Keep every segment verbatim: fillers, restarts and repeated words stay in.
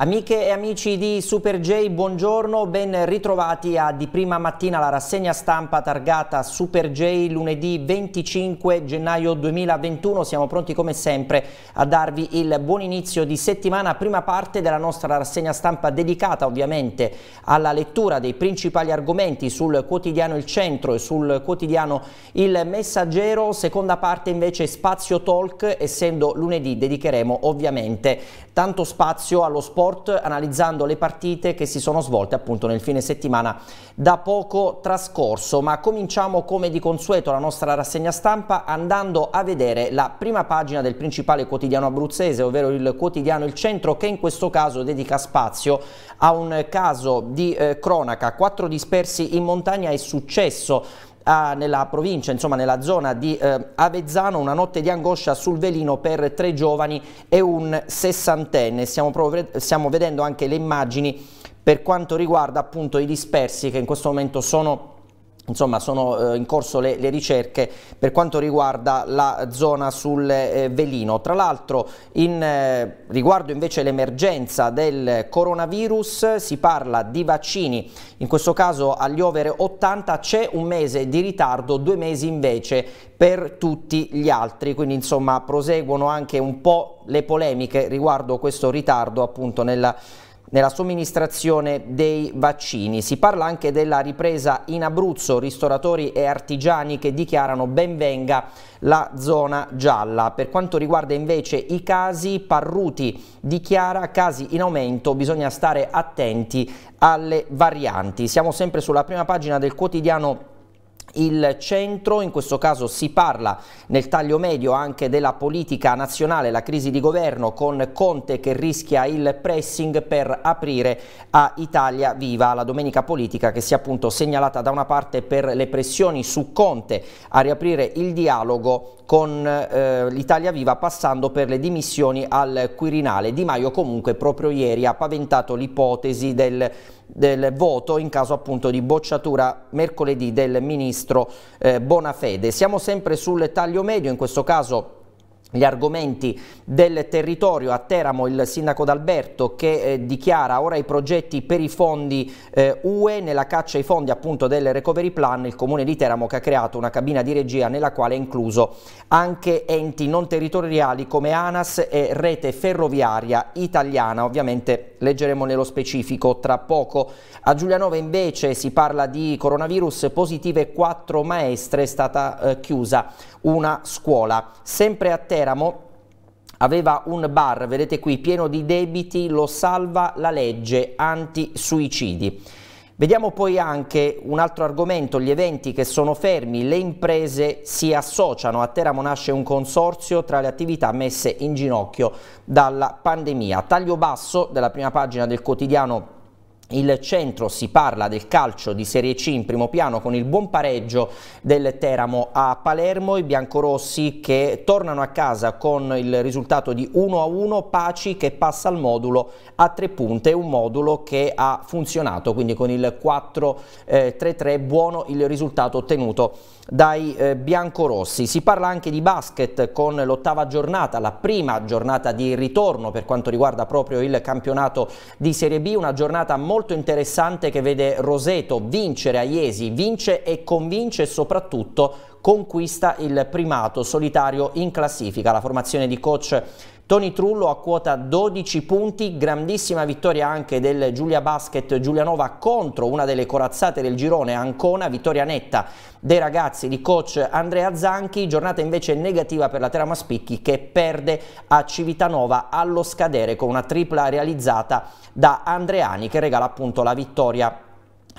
Amiche e amici di Super J, buongiorno, ben ritrovati a Di Prima Mattina, la rassegna stampa targata Super J lunedì venticinque gennaio duemilaventuno. Siamo pronti come sempre a darvi il buon inizio di settimana, prima parte della nostra rassegna stampa dedicata ovviamente alla lettura dei principali argomenti sul quotidiano Il Centro e sul quotidiano Il Messaggero. Seconda parte invece spazio talk, essendo lunedì dedicheremo ovviamente tanto spazio allo sport, analizzando le partite che si sono svolte appunto nel fine settimana da poco trascorso. Ma cominciamo come di consueto la nostra rassegna stampa andando a vedere la prima pagina del principale quotidiano abruzzese, ovvero il quotidiano Il Centro, che in questo caso dedica spazio a un caso di eh, cronaca: quattro dispersi in montagna. È successo nella provincia, insomma nella zona di eh, Avezzano, una notte di angoscia sul Velino per tre giovani e un sessantenne. Stiamo, stiamo vedendo anche le immagini per quanto riguarda appunto i dispersi, che in questo momento sono, insomma, sono eh, in corso le, le ricerche per quanto riguarda la zona sul eh, Velino. Tra l'altro, in eh, riguardo invece l'emergenza del coronavirus, si parla di vaccini, in questo caso agli over ottanta, c'è un mese di ritardo, due mesi invece per tutti gli altri, quindi insomma proseguono anche un po' le polemiche riguardo questo ritardo appunto nella nella somministrazione dei vaccini. Si parla anche della ripresa in Abruzzo, ristoratori e artigiani che dichiarano benvenga la zona gialla. Per quanto riguarda invece i casi, Parruti dichiara casi in aumento, bisogna stare attenti alle varianti. Siamo sempre sulla prima pagina del quotidiano Il Centro, in questo caso si parla nel taglio medio anche della politica nazionale, la crisi di governo con Conte che rischia il pressing per aprire a Italia Viva, la domenica politica che si è appunto segnalata da una parte per le pressioni su Conte a riaprire il dialogo con eh, l'Italia Viva, passando per le dimissioni al Quirinale. Di Maio comunque proprio ieri ha paventato l'ipotesi del del voto in caso appunto di bocciatura mercoledì del ministro eh, Bonafede. Siamo sempre sul taglio medio, in questo caso gli argomenti del territorio. A Teramo il sindaco d'Alberto che eh, dichiara ora i progetti per i fondi eh, U E, nella caccia ai fondi appunto del recovery plan. Il comune di Teramo che ha creato una cabina di regia nella quale è incluso anche enti non territoriali come ANAS e Rete Ferroviaria Italiana, ovviamente leggeremo nello specifico tra poco. A Giulianova invece si parla di coronavirus, positive quattro maestre, è stata eh, chiusa una scuola. Sempre a Teramo Teramo aveva un bar, vedete qui, pieno di debiti, lo salva la legge anti-suicidi. Vediamo poi anche un altro argomento, gli eventi che sono fermi, le imprese si associano. A Teramo nasce un consorzio tra le attività messe in ginocchio dalla pandemia. Taglio basso della prima pagina del quotidiano Il Centro, si parla del calcio di Serie C in primo piano con il buon pareggio del Teramo a Palermo, i biancorossi che tornano a casa con il risultato di uno a uno, Paci che passa al modulo a tre punte, un modulo che ha funzionato, quindi con il quattro tre tre buono il risultato ottenuto dai eh, biancorossi. Si parla anche di basket con l'ottava giornata, la prima giornata di ritorno per quanto riguarda proprio il campionato di Serie B, una giornata molto interessante che vede Roseto vincere a Iesi, vince e convince e soprattutto conquista il primato solitario in classifica. La formazione di coach Tony Trullo a quota dodici punti, grandissima vittoria anche del Giulia Basket Giulianova contro una delle corazzate del girone Ancona, vittoria netta dei ragazzi di coach Andrea Zanchi. Giornata invece negativa per la Teramo Spicchi che perde a Civitanova allo scadere con una tripla realizzata da Andreani che regala appunto la vittoria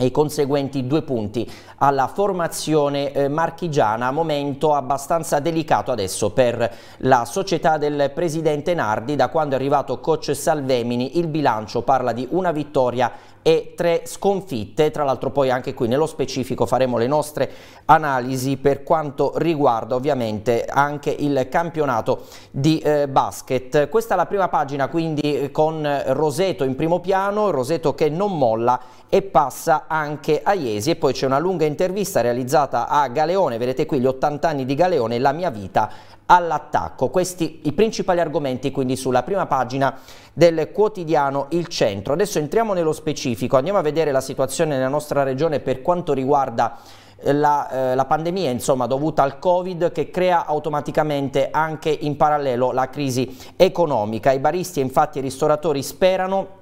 e i conseguenti due punti alla formazione eh, marchigiana. Momento abbastanza delicato adesso per la società del presidente Nardi. Da quando è arrivato coach Salvemini il bilancio parla di una vittoria e tre sconfitte. Tra l'altro poi anche qui nello specifico faremo le nostre analisi per quanto riguarda ovviamente anche il campionato di eh, basket. Questa è la prima pagina, quindi con Roseto in primo piano, Roseto che non molla e passa anche a Iesi. E poi c'è una lunga intervista realizzata a Galeone, vedete qui gli ottanta anni di Galeone, la mia vita all'attacco. Questi i principali argomenti quindi sulla prima pagina del quotidiano Il Centro. Adesso entriamo nello specifico, andiamo a vedere la situazione nella nostra regione per quanto riguarda La, eh, la pandemia, insomma, dovuta al Covid, che crea automaticamente anche in parallelo la crisi economica. I baristi, infatti, e i ristoratori sperano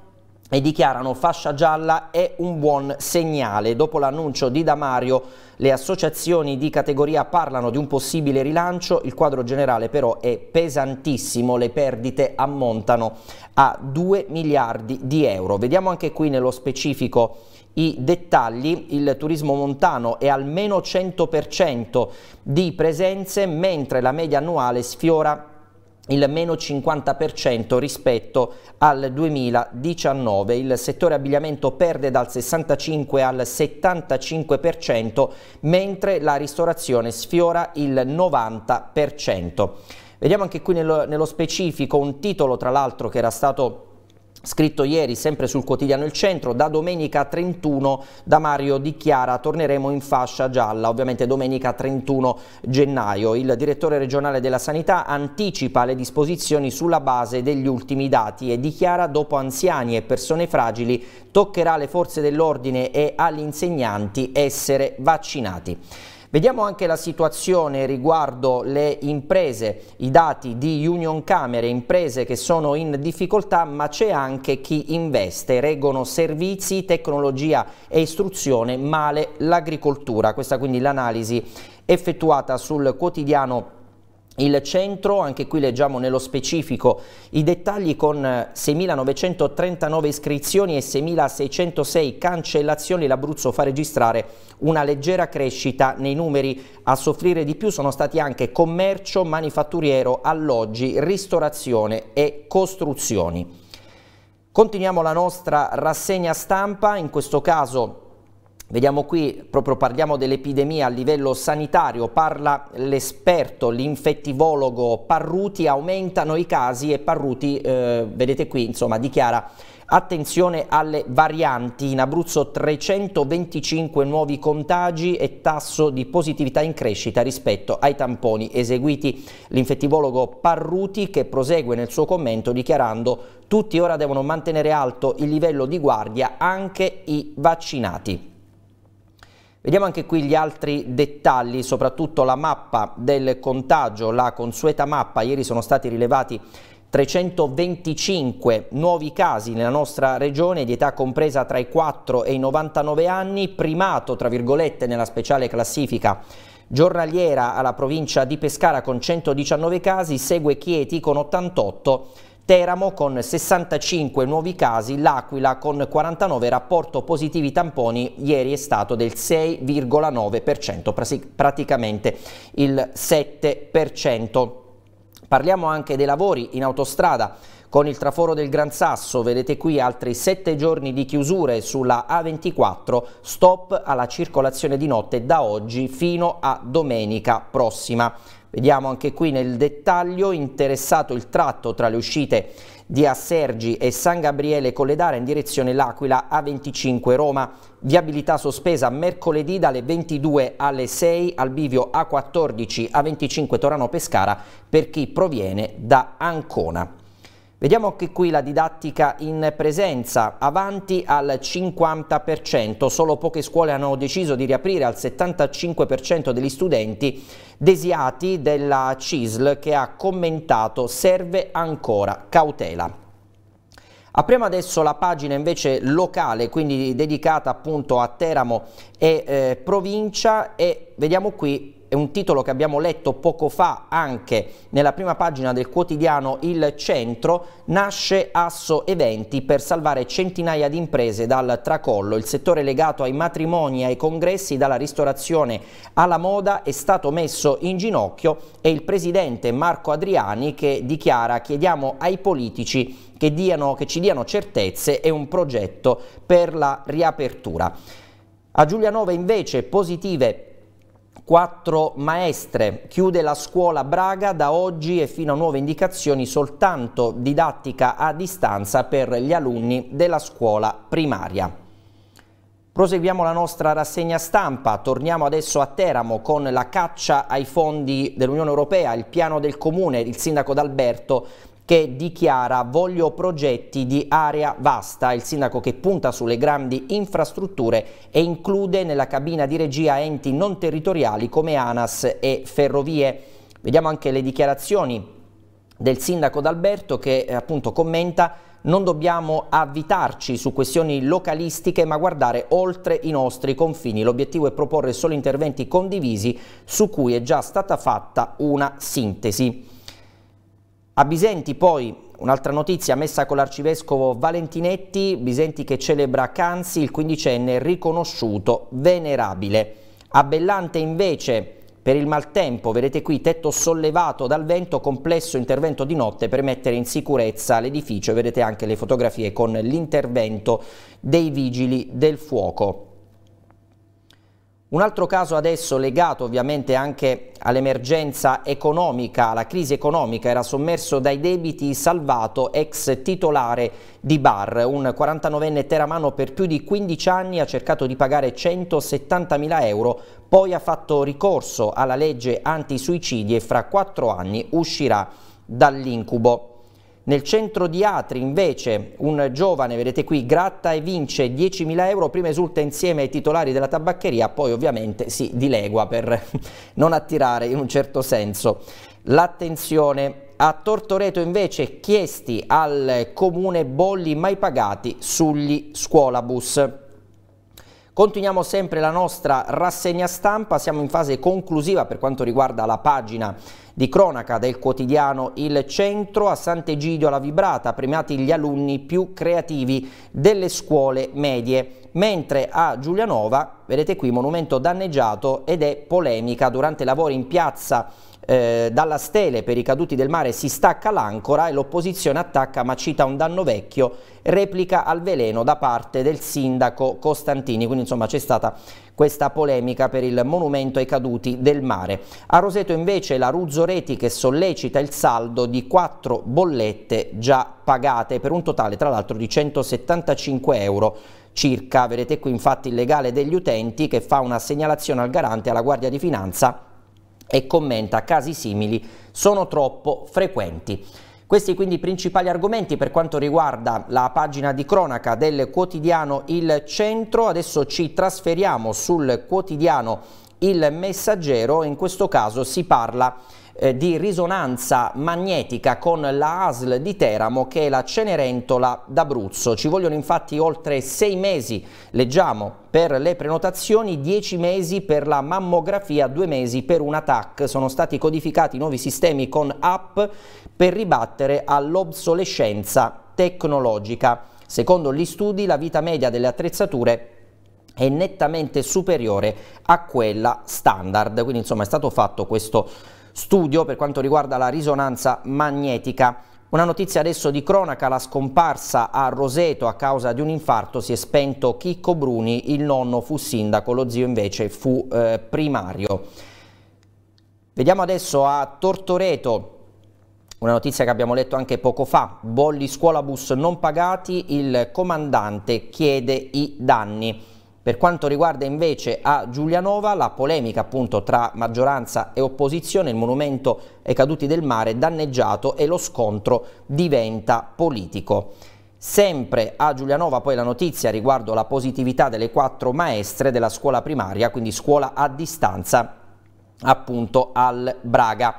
e dichiarano fascia gialla è un buon segnale. Dopo l'annuncio di Damario, le associazioni di categoria parlano di un possibile rilancio, il quadro generale però è pesantissimo, le perdite ammontano a due miliardi di euro. Vediamo anche qui nello specifico i dettagli. Il turismo montano è al meno cento per cento di presenze, mentre la media annuale sfiora il meno cinquanta per cento rispetto al duemiladiciannove. Il settore abbigliamento perde dal sessantacinque al settantacinque per cento, mentre la ristorazione sfiora il novanta per cento. Vediamo anche qui nello, nello specifico un titolo, tra l'altro, che era stato scritto ieri sempre sul quotidiano Il Centro. Da domenica trentuno Damario dichiara: torneremo in fascia gialla, ovviamente domenica trentuno gennaio. Il direttore regionale della sanità anticipa le disposizioni sulla base degli ultimi dati e dichiara: dopo anziani e persone fragili toccherà alle forze dell'ordine e agli insegnanti essere vaccinati. Vediamo anche la situazione riguardo le imprese, i dati di Unioncamere, imprese che sono in difficoltà, ma c'è anche chi investe, reggono servizi, tecnologia e istruzione, male l'agricoltura. Questa quindi l'analisi effettuata sul quotidiano Il Centro. Anche qui leggiamo nello specifico i dettagli con seimilanovecentotrentanove iscrizioni e seimilaseicentosei cancellazioni. L'Abruzzo fa registrare una leggera crescita nei numeri. A soffrire di più sono stati anche commercio, manifatturiero, alloggi, ristorazione e costruzioni. Continuiamo la nostra rassegna stampa, in questo caso vediamo qui, proprio parliamo dell'epidemia a livello sanitario, parla l'esperto, l'infettivologo Parruti, aumentano i casi e Parruti, eh, vedete qui, insomma, dichiara attenzione alle varianti. In Abruzzo trecentoventicinque nuovi contagi e tasso di positività in crescita rispetto ai tamponi eseguiti. L'infettivologo Parruti, che prosegue nel suo commento dichiarando: tutti ora devono mantenere alto il livello di guardia, anche i vaccinati. Vediamo anche qui gli altri dettagli, soprattutto la mappa del contagio, la consueta mappa. Ieri sono stati rilevati trecentoventicinque nuovi casi nella nostra regione di età compresa tra i quattro e i novantanove anni, primato tra virgolette nella speciale classifica giornaliera alla provincia di Pescara con centodiciannove casi, segue Chieti con ottantotto, Teramo con sessantacinque nuovi casi, L'Aquila con quarantanove, rapporto positivi tamponi ieri è stato del sei virgola nove per cento, praticamente il sette per cento. Parliamo anche dei lavori in autostrada. Con il traforo del Gran Sasso, vedete qui altri sette giorni di chiusure sulla A ventiquattro, stop alla circolazione di notte da oggi fino a domenica prossima. Vediamo anche qui nel dettaglio, interessato il tratto tra le uscite di Assergi e San Gabriele Colledara in direzione L'Aquila, A venticinque Roma, viabilità sospesa mercoledì dalle ventidue alle sei al bivio A quattordici, A venticinque Torano Pescara per chi proviene da Ancona. Vediamo anche qui la didattica in presenza, avanti al cinquanta per cento, solo poche scuole hanno deciso di riaprire al settantacinque per cento degli studenti desiati della C I S L, che ha commentato: serve ancora cautela. Apriamo adesso la pagina invece locale, quindi dedicata appunto a Teramo e eh, provincia, e vediamo qui è un titolo che abbiamo letto poco fa anche nella prima pagina del quotidiano Il Centro: nasce Asso Eventi per salvare centinaia di imprese dal tracollo. Il settore legato ai matrimoni e ai congressi, dalla ristorazione alla moda, è stato messo in ginocchio e il presidente Marco Andreani che dichiara: chiediamo ai politici che, diano, che ci diano certezze e un progetto per la riapertura. A Giulianova invece positive Quattro maestre, chiude la scuola Braga da oggi e fino a nuove indicazioni, soltanto didattica a distanza per gli alunni della scuola primaria. Proseguiamo la nostra rassegna stampa, torniamo adesso a Teramo con la caccia ai fondi dell'Unione Europea, il piano del Comune, il sindaco d'Alberto che dichiara voglio progetti di area vasta, il sindaco che punta sulle grandi infrastrutture e include nella cabina di regia enti non territoriali come ANAS e Ferrovie. Vediamo anche le dichiarazioni del sindaco d'Alberto che appunto commenta: non dobbiamo avvitarci su questioni localistiche ma guardare oltre i nostri confini. L'obiettivo è proporre solo interventi condivisi su cui è già stata fatta una sintesi. A Bisenti poi un'altra notizia messa con l'arcivescovo Valentinetti, Bisenti che celebra Canzi, il quindicenne riconosciuto venerabile. A Bellante invece per il maltempo, vedete qui, tetto sollevato dal vento, complesso intervento di notte per mettere in sicurezza l'edificio. Vedete anche le fotografie con l'intervento dei vigili del fuoco. Un altro caso adesso legato ovviamente anche all'emergenza economica, alla crisi economica, era sommerso dai debiti Salvato, ex titolare di bar. Un quarantanovenne teramano per più di quindici anni ha cercato di pagare centosettantamila euro, poi ha fatto ricorso alla legge antisuicidi e fra quattro anni uscirà dall'incubo. Nel centro di Atri invece un giovane, vedete qui, gratta e vince diecimila euro, prima esulta insieme ai titolari della tabaccheria, poi ovviamente si dilegua per non attirare in un certo senso l'attenzione. A Tortoreto invece chiesti al comune bolli mai pagati sugli scuolabus. Continuiamo sempre la nostra rassegna stampa, siamo in fase conclusiva per quanto riguarda la pagina di cronaca del quotidiano Il Centro. A Sant'Egidio alla Vibrata, premiati gli alunni più creativi delle scuole medie, mentre a Giulianova, vedete qui, monumento danneggiato ed è polemica, durante lavori in piazza eh, Dalla Stele per i caduti del mare si stacca l'ancora e l'opposizione attacca ma cita un danno vecchio, replica al veleno da parte del sindaco Costantini. Quindi insomma c'è stata questa polemica per il monumento ai caduti del mare. A Roseto invece la Ruzzoreti che sollecita il saldo di quattro bollette già pagate per un totale tra l'altro di centosettantacinque euro circa. Vedete qui infatti il legale degli utenti che fa una segnalazione al garante e alla Guardia di Finanza e commenta: casi simili sono troppo frequenti. Questi quindi i principali argomenti per quanto riguarda la pagina di cronaca del quotidiano Il Centro. Adesso ci trasferiamo sul quotidiano Il Messaggero, in questo caso si parla eh, di risonanza magnetica con la A S L di Teramo che è la Cenerentola d'Abruzzo. Ci vogliono infatti oltre sei mesi, leggiamo, per le prenotazioni, dieci mesi per la mammografia, due mesi per una T A C. Sono stati codificati nuovi sistemi con app per ribattere all'obsolescenza tecnologica. Secondo gli studi, la vita media delle attrezzature è nettamente superiore a quella standard. Quindi insomma è stato fatto questo studio per quanto riguarda la risonanza magnetica. Una notizia adesso di cronaca, la scomparsa a Roseto a causa di un infarto, si è spento Chicco Bruni, il nonno fu sindaco, lo zio invece fu eh, primario. Vediamo adesso a Tortoreto una notizia che abbiamo letto anche poco fa: bolli scuolabus non pagati, il comandante chiede i danni. Per quanto riguarda invece a Giulianova la polemica appunto tra maggioranza e opposizione, il monumento ai caduti del mare danneggiato e lo scontro diventa politico. Sempre a Giulianova poi la notizia riguardo la positività delle quattro maestre della scuola primaria, quindi scuola a distanza appunto al Braga.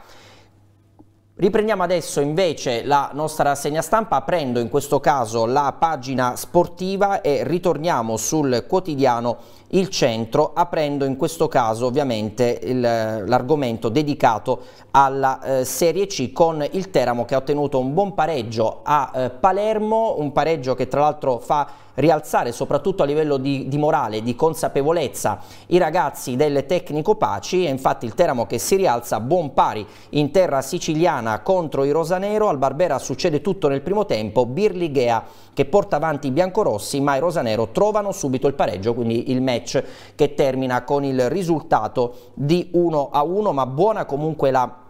Riprendiamo adesso invece la nostra rassegna stampa, aprendo in questo caso la pagina sportiva e ritorniamo sul quotidiano Il Centro, aprendo in questo caso ovviamente l'argomento dedicato alla eh, Serie C con il Teramo che ha ottenuto un buon pareggio a eh, Palermo, un pareggio che tra l'altro fa rialzare soprattutto a livello di, di morale, di consapevolezza i ragazzi del tecnico Paci. E infatti il Teramo che si rialza a buon pari in terra siciliana contro i Rosanero, al Barbera succede tutto nel primo tempo, Bîrligea che porta avanti i biancorossi ma i Rosanero trovano subito il pareggio, quindi il match che termina con il risultato di uno a uno, ma buona comunque la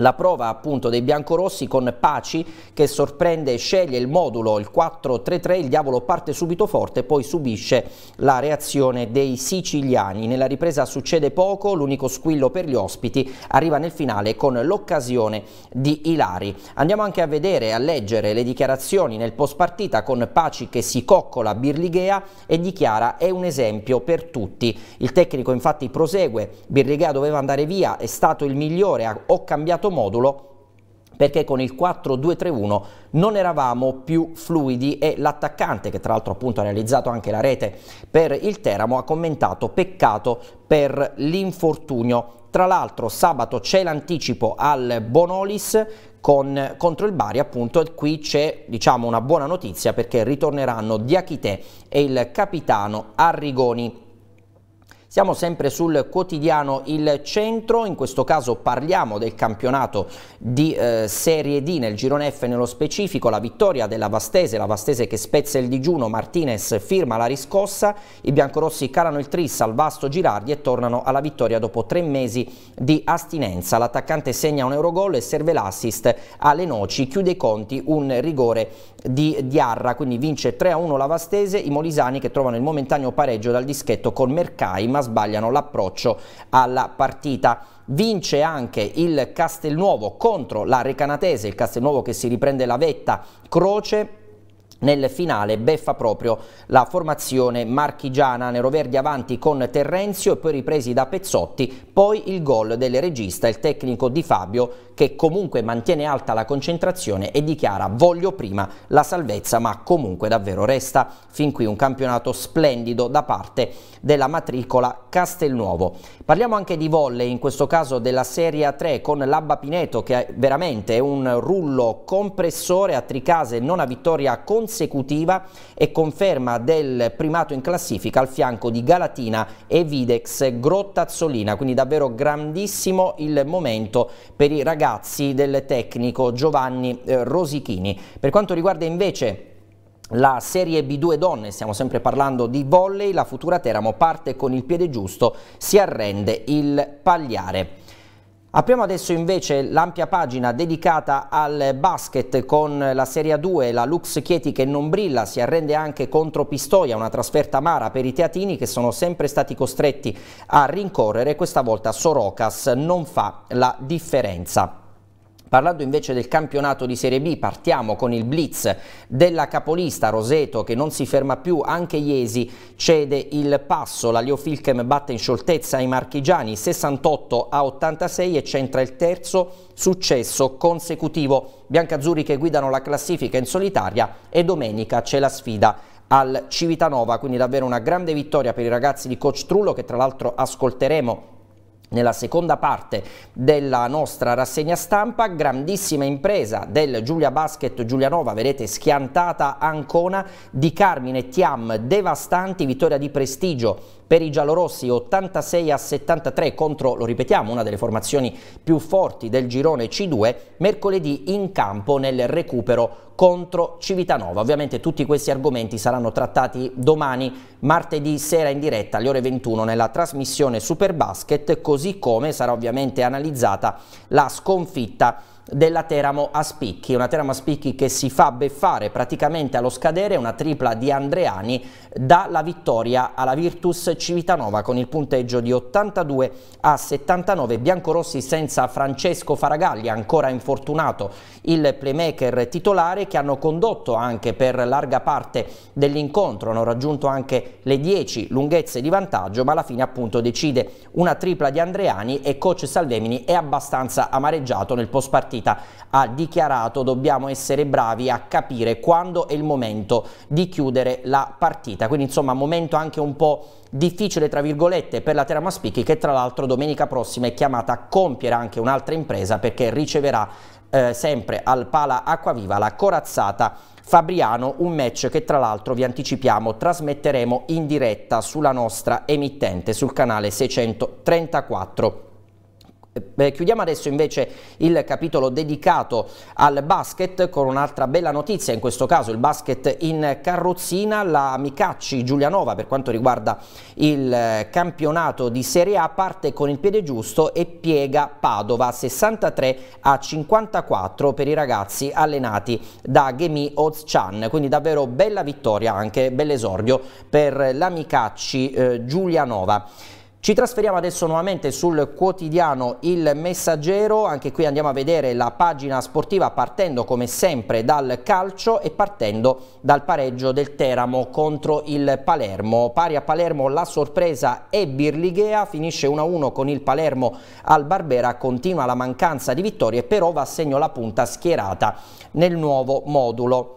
La prova appunto dei biancorossi con Paci che sorprende e sceglie il modulo, il quattro tre tre, il diavolo parte subito forte, poi subisce la reazione dei siciliani. Nella ripresa succede poco, l'unico squillo per gli ospiti arriva nel finale con l'occasione di Ilari. Andiamo anche a vedere e a leggere le dichiarazioni nel post partita con Paci che si coccola Bîrligea e dichiara: è un esempio per tutti. Il tecnico infatti prosegue: Bîrligea doveva andare via, è stato il migliore, ho cambiato modulo perché con il quattro due tre uno non eravamo più fluidi, e l'attaccante, che tra l'altro appunto ha realizzato anche la rete per il Teramo, ha commentato: peccato per l'infortunio. Tra l'altro sabato c'è l'anticipo al Bonolis con, contro il Bari appunto, e qui c'è diciamo una buona notizia perché ritorneranno Diakité e il capitano Arrigoni. Siamo sempre sul quotidiano Il Centro, in questo caso parliamo del campionato di eh, Serie D, nel girone F nello specifico, la vittoria della Vastese, la Vastese che spezza il digiuno, Martinez firma la riscossa, i biancorossi calano il tris al Vasto Girardi e tornano alla vittoria dopo tre mesi di astinenza. L'attaccante segna un eurogol e serve l'assist a Lenoci, chiude i conti un rigore di Diarra, quindi vince tre a uno la Vastese, i molisani che trovano il momentaneo pareggio dal dischetto con Mercai, ma sbagliano l'approccio alla partita. Vince anche il Castelnuovo contro la Recanatese, il Castelnuovo che si riprende la vetta, Croce nel finale beffa proprio la formazione marchigiana, neroverdi avanti con Terrenzio e poi ripresi da Pezzotti, poi il gol del regista, il tecnico Di Fabio che comunque mantiene alta la concentrazione e dichiara: voglio prima la salvezza, ma comunque davvero resta fin qui un campionato splendido da parte della matricola Castelnuovo. Parliamo anche di volley, in questo caso della Serie A tre, con l'Abba Pineto che è veramente un rullo compressore, a Tricase non ha vittoria con consecutiva e conferma del primato in classifica al fianco di Galatina e Videx Grottazzolina, quindi davvero grandissimo il momento per i ragazzi del tecnico Giovanni eh, Rosichini. Per quanto riguarda invece la Serie B due donne, stiamo sempre parlando di volley, la futura Teramo parte con il piede giusto, si arrende il Pagliare. Apriamo adesso invece l'ampia pagina dedicata al basket con la Serie A due, la Lux Chieti che non brilla, si arrende anche contro Pistoia, una trasferta amara per i teatini che sono sempre stati costretti a rincorrere, questa volta Sorocas non fa la differenza. Parlando invece del campionato di Serie B, partiamo con il blitz della capolista Roseto che non si ferma più, anche Iesi cede il passo, la Leo Filkem batte in scioltezza i marchigiani sessantotto a ottantasei e centra il terzo successo consecutivo. Biancazzurri che guidano la classifica in solitaria e domenica c'è la sfida al Civitanova, quindi davvero una grande vittoria per i ragazzi di coach Trullo che tra l'altro ascolteremo nella seconda parte della nostra rassegna stampa. Grandissima impresa del Giulia Basket Giulianova, vedete schiantata Ancona, Di Carmine Tiam devastanti, vittoria di prestigio per i giallorossi ottantasei a settantatré contro, lo ripetiamo, una delle formazioni più forti del girone C due, mercoledì in campo nel recupero contro Civitanova. Ovviamente tutti questi argomenti saranno trattati domani, martedì sera in diretta alle ore ventuno nella trasmissione Superbasket, così come sarà ovviamente analizzata la sconfitta della Teramo a Spicchi, una Teramo a Spicchi che si fa beffare praticamente allo scadere, una tripla di Andreani dà la vittoria alla Virtus Civitanova con il punteggio di ottantadue a settantanove, biancorossi senza Francesco Faragaglia, ancora infortunato il playmaker titolare, che hanno condotto anche per larga parte dell'incontro, hanno raggiunto anche le dieci lunghezze di vantaggio, ma alla fine appunto decide una tripla di Andreani e coach Salvemini è abbastanza amareggiato nel post partita, ha dichiarato: dobbiamo essere bravi a capire quando è il momento di chiudere la partita, quindi insomma momento anche un po' difficile tra virgolette per la Teramo a Spicchi, che tra l'altro domenica prossima è chiamata a compiere anche un'altra impresa perché riceverà eh, sempre al Pala Acquaviva la corazzata Fabriano, un match che tra l'altro vi anticipiamo trasmetteremo in diretta sulla nostra emittente sul canale seicentotrentaquattro. Eh, chiudiamo adesso invece il capitolo dedicato al basket con un'altra bella notizia, in questo caso il basket in carrozzina, la Micacci Giulianova per quanto riguarda il campionato di Serie A parte con il piede giusto e piega Padova sessantatré a cinquantaquattro per i ragazzi allenati da Gemi Ozcan, quindi davvero bella vittoria, anche bell'esordio per la Micacci eh, Giulianova. Ci trasferiamo adesso nuovamente sul quotidiano Il Messaggero, anche qui andiamo a vedere la pagina sportiva partendo come sempre dal calcio e partendo dal pareggio del Teramo contro il Palermo. Pari a Palermo la sorpresa è Bîrligea, finisce uno a uno con il Palermo al Barbera, continua la mancanza di vittorie però va a segno la punta schierata nel nuovo modulo.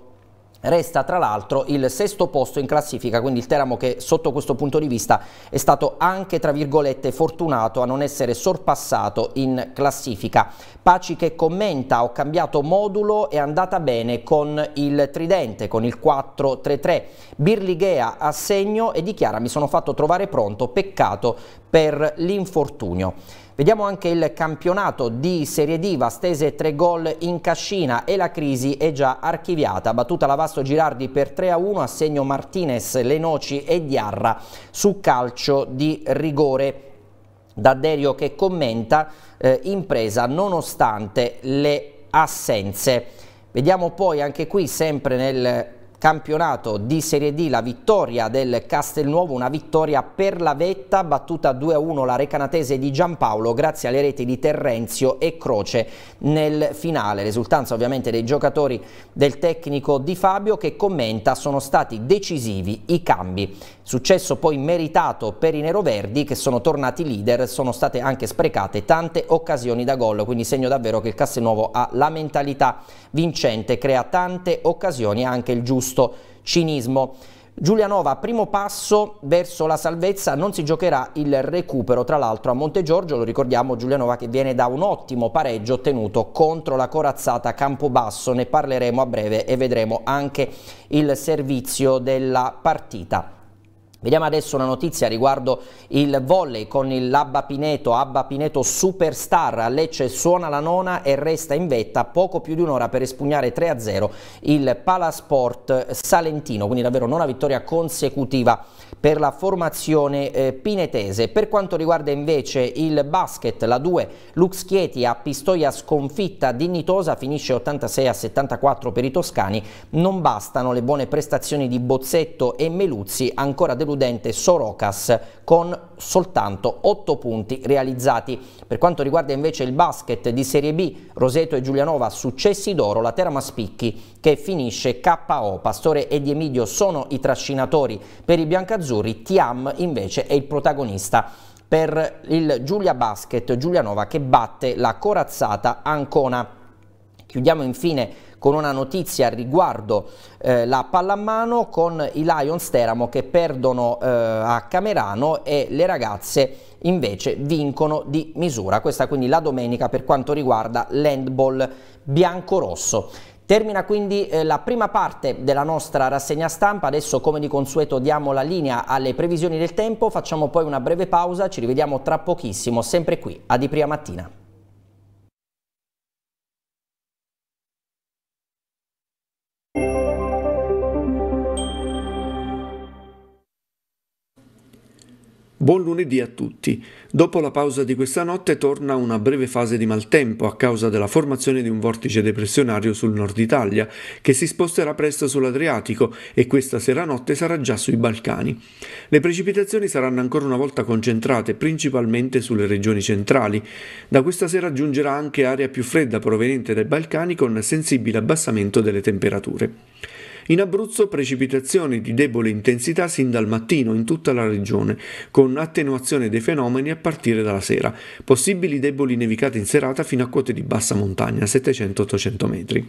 Resta tra l'altro il sesto posto in classifica, quindi il Teramo che sotto questo punto di vista è stato anche tra virgolette fortunato a non essere sorpassato in classifica. Paci che commenta: ho cambiato modulo, è andata bene con il tridente, con il quattro tre tre. Bîrligea a segno e dichiara: mi sono fatto trovare pronto, peccato per l'infortunio. Vediamo anche il campionato di Serie D, Vastese tre gol in cascina e la crisi è già archiviata, battuta la Vasto Girardi per tre a uno, a segno Martinez, Lenoci e Diarra su calcio di rigore. D'Adderio che commenta eh, impresa nonostante le assenze. Vediamo poi anche qui sempre nel campionato di Serie D la vittoria del Castelnuovo, una vittoria per la vetta, battuta due a uno la Recanatese di Giampaolo grazie alle reti di Terrenzio e Croce nel finale. Risultanza ovviamente dei giocatori del tecnico Di Fabio che commenta: sono stati decisivi i cambi. Successo poi meritato per i neroverdi che sono tornati leader, sono state anche sprecate tante occasioni da gol, quindi segno davvero che il Castelnuovo ha la mentalità vincente, crea tante occasioni, anche il giusto cinismo. Giulianova primo passo verso la salvezza, non si giocherà il recupero tra l'altro a Montegiorgio, lo ricordiamo. Giulianova che viene da un ottimo pareggio ottenuto contro la corazzata Campobasso, ne parleremo a breve e vedremo anche il servizio della partita. Vediamo adesso una notizia riguardo il volley con l'Abba Pineto, Abba Pineto superstar, a Lecce suona la nona e resta in vetta poco più di un'ora per espugnare tre a zero il Palasport salentino, quindi davvero non una vittoria consecutiva per la formazione eh, pinetese. Per quanto riguarda invece il basket, la due Lux Chieti a Pistoia sconfitta dignitosa, finisce ottantasei a settantaquattro per i toscani, non bastano le buone prestazioni di Bozzetto e Meluzzi, ancora deludenti Sorocas con soltanto otto punti realizzati. Per quanto riguarda invece il basket di Serie B, Roseto e Giulianova successi d'oro, la Teramo a spicchi che finisce K O. Pastore e Di Emidio sono i trascinatori per i biancazzurri, Tiam invece è il protagonista per il Giulia Basket Giulianova che batte la corazzata Ancona. Chiudiamo infine con una notizia riguardo eh, la pallamano con i Lions Teramo che perdono eh, a Camerano e le ragazze invece vincono di misura. Questa quindi la domenica per quanto riguarda l'handball biancorosso. Termina quindi eh, la prima parte della nostra rassegna stampa, adesso come di consueto diamo la linea alle previsioni del tempo, facciamo poi una breve pausa, ci rivediamo tra pochissimo sempre qui a Di Prima Mattina. Buon lunedì a tutti. Dopo la pausa di questa notte torna una breve fase di maltempo a causa della formazione di un vortice depressionario sul nord Italia che si sposterà presto sull'Adriatico e questa sera notte sarà già sui Balcani. Le precipitazioni saranno ancora una volta concentrate principalmente sulle regioni centrali. Da questa sera giungerà anche aria più fredda proveniente dai Balcani con sensibile abbassamento delle temperature. In Abruzzo precipitazioni di debole intensità sin dal mattino in tutta la regione, con attenuazione dei fenomeni a partire dalla sera, possibili deboli nevicate in serata fino a quote di bassa montagna, settecento ottocento metri.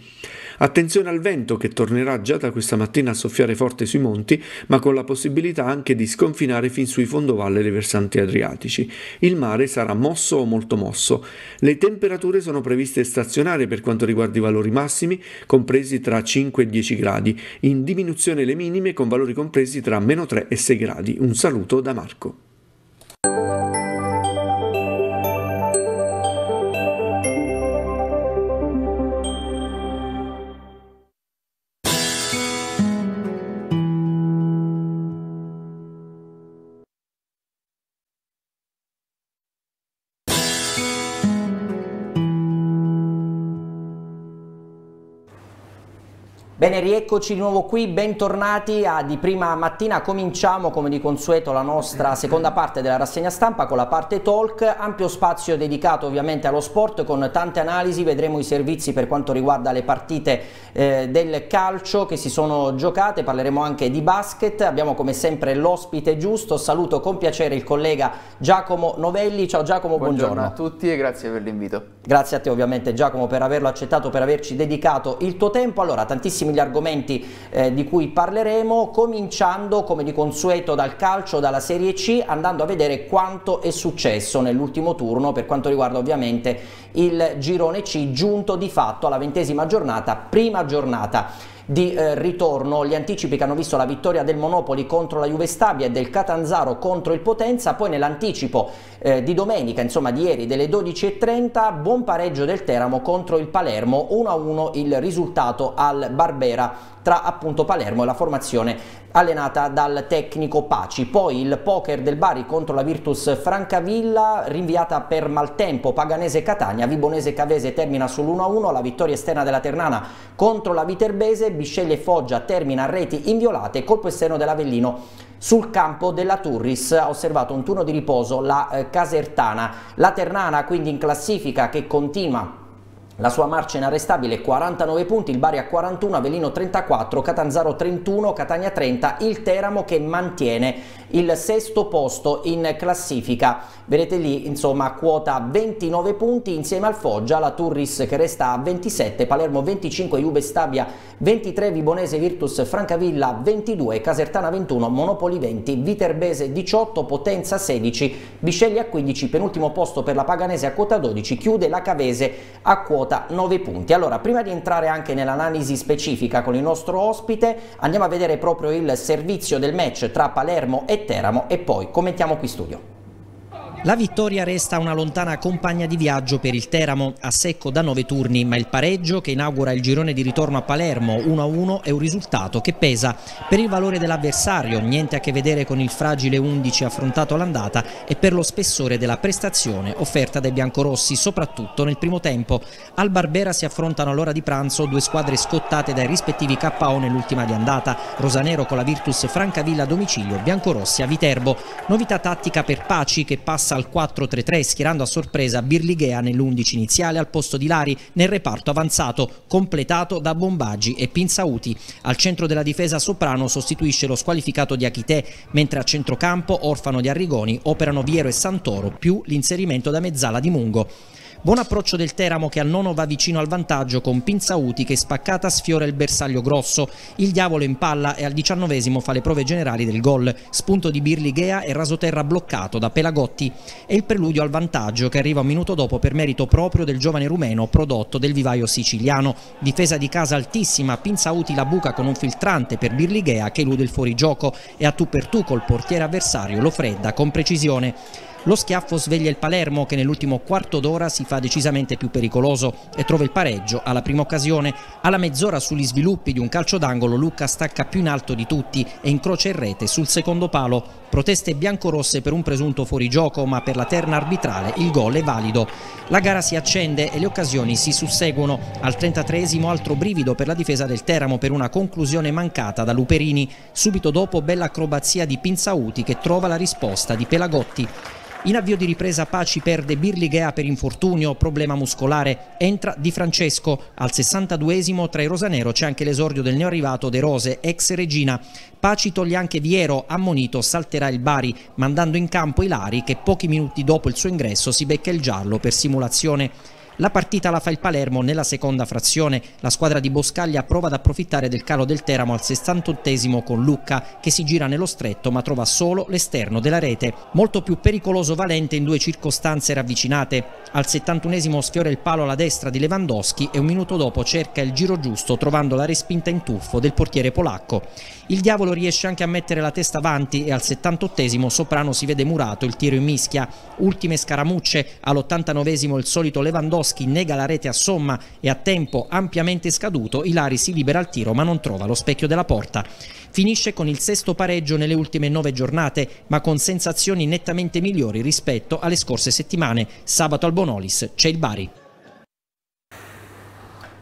Attenzione al vento che tornerà già da questa mattina a soffiare forte sui monti, ma con la possibilità anche di sconfinare fin sui fondovalle dei versanti adriatici. Il mare sarà mosso o molto mosso. Le temperature sono previste stazionarie per quanto riguarda i valori massimi, compresi tra cinque e dieci gradi. In diminuzione le minime con valori compresi tra meno tre e sei gradi. Un saluto da Marco. Bene, rieccoci di nuovo qui, bentornati a Di Prima Mattina. Cominciamo come di consueto la nostra seconda parte della rassegna stampa con la parte talk, ampio spazio dedicato ovviamente allo sport con tante analisi. Vedremo i servizi per quanto riguarda le partite eh, del calcio che si sono giocate, parleremo anche di basket, abbiamo come sempre l'ospite giusto. Saluto con piacere il collega Giacomo Novelli. Ciao Giacomo, buongiorno. Buongiorno a tutti e grazie per l'invito. Grazie a te ovviamente Giacomo per averlo accettato, per averci dedicato il tuo tempo. Allora, tantissimi gli argomenti eh, di cui parleremo, cominciando come di consueto dal calcio, dalla Serie C, andando a vedere quanto è successo nell'ultimo turno per quanto riguarda ovviamente il girone C, giunto di fatto alla ventesima giornata, prima giornata di eh, ritorno. Gli anticipi che hanno visto la vittoria del Monopoli contro la Juve Stabia e del Catanzaro contro il Potenza. Poi nell'anticipo eh, di domenica, insomma di ieri, delle dodici e trenta, buon pareggio del Teramo contro il Palermo, uno a uno il risultato al Barbera tra appunto Palermo e la formazione allenata dal tecnico Paci. Poi il poker del Bari contro la Virtus Francavilla, rinviata per maltempo, Paganese Catania, Vibonese Cavese termina sull'uno a uno, la vittoria esterna della Ternana contro la Viterbese, Bisceglie Foggia termina a reti inviolate, colpo esterno dell'Avellino sul campo della Turris, ha osservato un turno di riposo la eh, Casertana. La Ternana quindi in classifica che continua la sua marcia inarrestabile, quarantanove punti, il Bari a quarantuno, Velino trentaquattro, Catanzaro trentuno, Catania trenta, il Teramo che mantiene il sesto posto in classifica, vedete lì insomma quota ventinove punti insieme al Foggia, la Turris che resta a ventisette, Palermo venticinque, Juve Stabia ventitré, Vibonese Virtus Francavilla ventidue, Casertana ventuno, Monopoli venti, Viterbese diciotto, Potenza sedici, Bisceglie a quindici, penultimo posto per la Paganese a quota dodici, chiude la Cavese a quota nove punti. Allora, prima di entrare anche nell'analisi specifica con il nostro ospite, andiamo a vedere proprio il servizio del match tra Palermo e Teramo e poi commentiamo qui studio. La vittoria resta una lontana compagna di viaggio per il Teramo, a secco da nove turni, ma il pareggio che inaugura il girone di ritorno a Palermo uno a uno è un risultato che pesa per il valore dell'avversario, niente a che vedere con il fragile undici affrontato all'andata, e per lo spessore della prestazione offerta dai biancorossi, soprattutto nel primo tempo. Al Barbera si affrontano all'ora di pranzo due squadre scottate dai rispettivi K O nell'ultima di andata, Rosanero con la Virtus Francavilla a domicilio, biancorossi a Viterbo. Novità tattica per Paci che passa al quattro tre tre schierando a sorpresa Bîrligea nell'undici iniziale al posto di Lari nel reparto avanzato, completato da Bombaggi e Pinzauti. Al centro della difesa Soprano sostituisce lo squalificato di Achitè, mentre a centrocampo, orfano di Arrigoni, operano Viero e Santoro, più l'inserimento da mezzala di Mungo. Buon approccio del Teramo che al nono va vicino al vantaggio con Pinzauti che spaccata sfiora il bersaglio grosso. Il diavolo in palla e al diciannovesimo fa le prove generali del gol. Spunto di Bîrligea e rasoterra bloccato da Pelagotti. E il preludio al vantaggio che arriva un minuto dopo per merito proprio del giovane rumeno prodotto del vivaio siciliano. Difesa di casa altissima, Pinzauti la buca con un filtrante per Bîrligea che elude il fuorigioco e a tu per tu col portiere avversario lo fredda con precisione. Lo schiaffo sveglia il Palermo che nell'ultimo quarto d'ora si fa decisamente più pericoloso e trova il pareggio alla prima occasione. Alla mezz'ora sugli sviluppi di un calcio d'angolo Lucca stacca più in alto di tutti e incrocia in rete sul secondo palo. Proteste biancorosse per un presunto fuorigioco, ma per la terna arbitrale il gol è valido. La gara si accende e le occasioni si susseguono. Al trentatreesimo altro brivido per la difesa del Teramo per una conclusione mancata da Luperini. Subito dopo bella acrobazia di Pinzauti che trova la risposta di Pelagotti. In avvio di ripresa Paci perde Bîrligea per infortunio, problema muscolare, entra Di Francesco. Al sessantaduesimo tra i rosanero c'è anche l'esordio del neoarrivato De Rose, ex Regina. Paci toglie anche Viero, ammonito salterà il Bari, mandando in campo Ilari che pochi minuti dopo il suo ingresso si becca il giallo per simulazione. La partita la fa il Palermo nella seconda frazione, la squadra di Boscaglia prova ad approfittare del calo del Teramo al sessantottesimo con Lucca che si gira nello stretto ma trova solo l'esterno della rete. Molto più pericoloso Valente in due circostanze ravvicinate, al settantunesimo sfiora il palo alla destra di Lewandowski e un minuto dopo cerca il giro giusto trovando la respinta in tuffo del portiere polacco. Il diavolo riesce anche a mettere la testa avanti e al settantottesimo Soprano si vede murato il tiro in mischia, ultime scaramucce, all'ottantanovesimo il solito Lewandowski nega la rete a somma e a tempo ampiamente scaduto Ilari si libera al tiro ma non trova lo specchio della porta. Finisce con il sesto pareggio nelle ultime nove giornate ma con sensazioni nettamente migliori rispetto alle scorse settimane. Sabato al Bonolis c'è il Bari.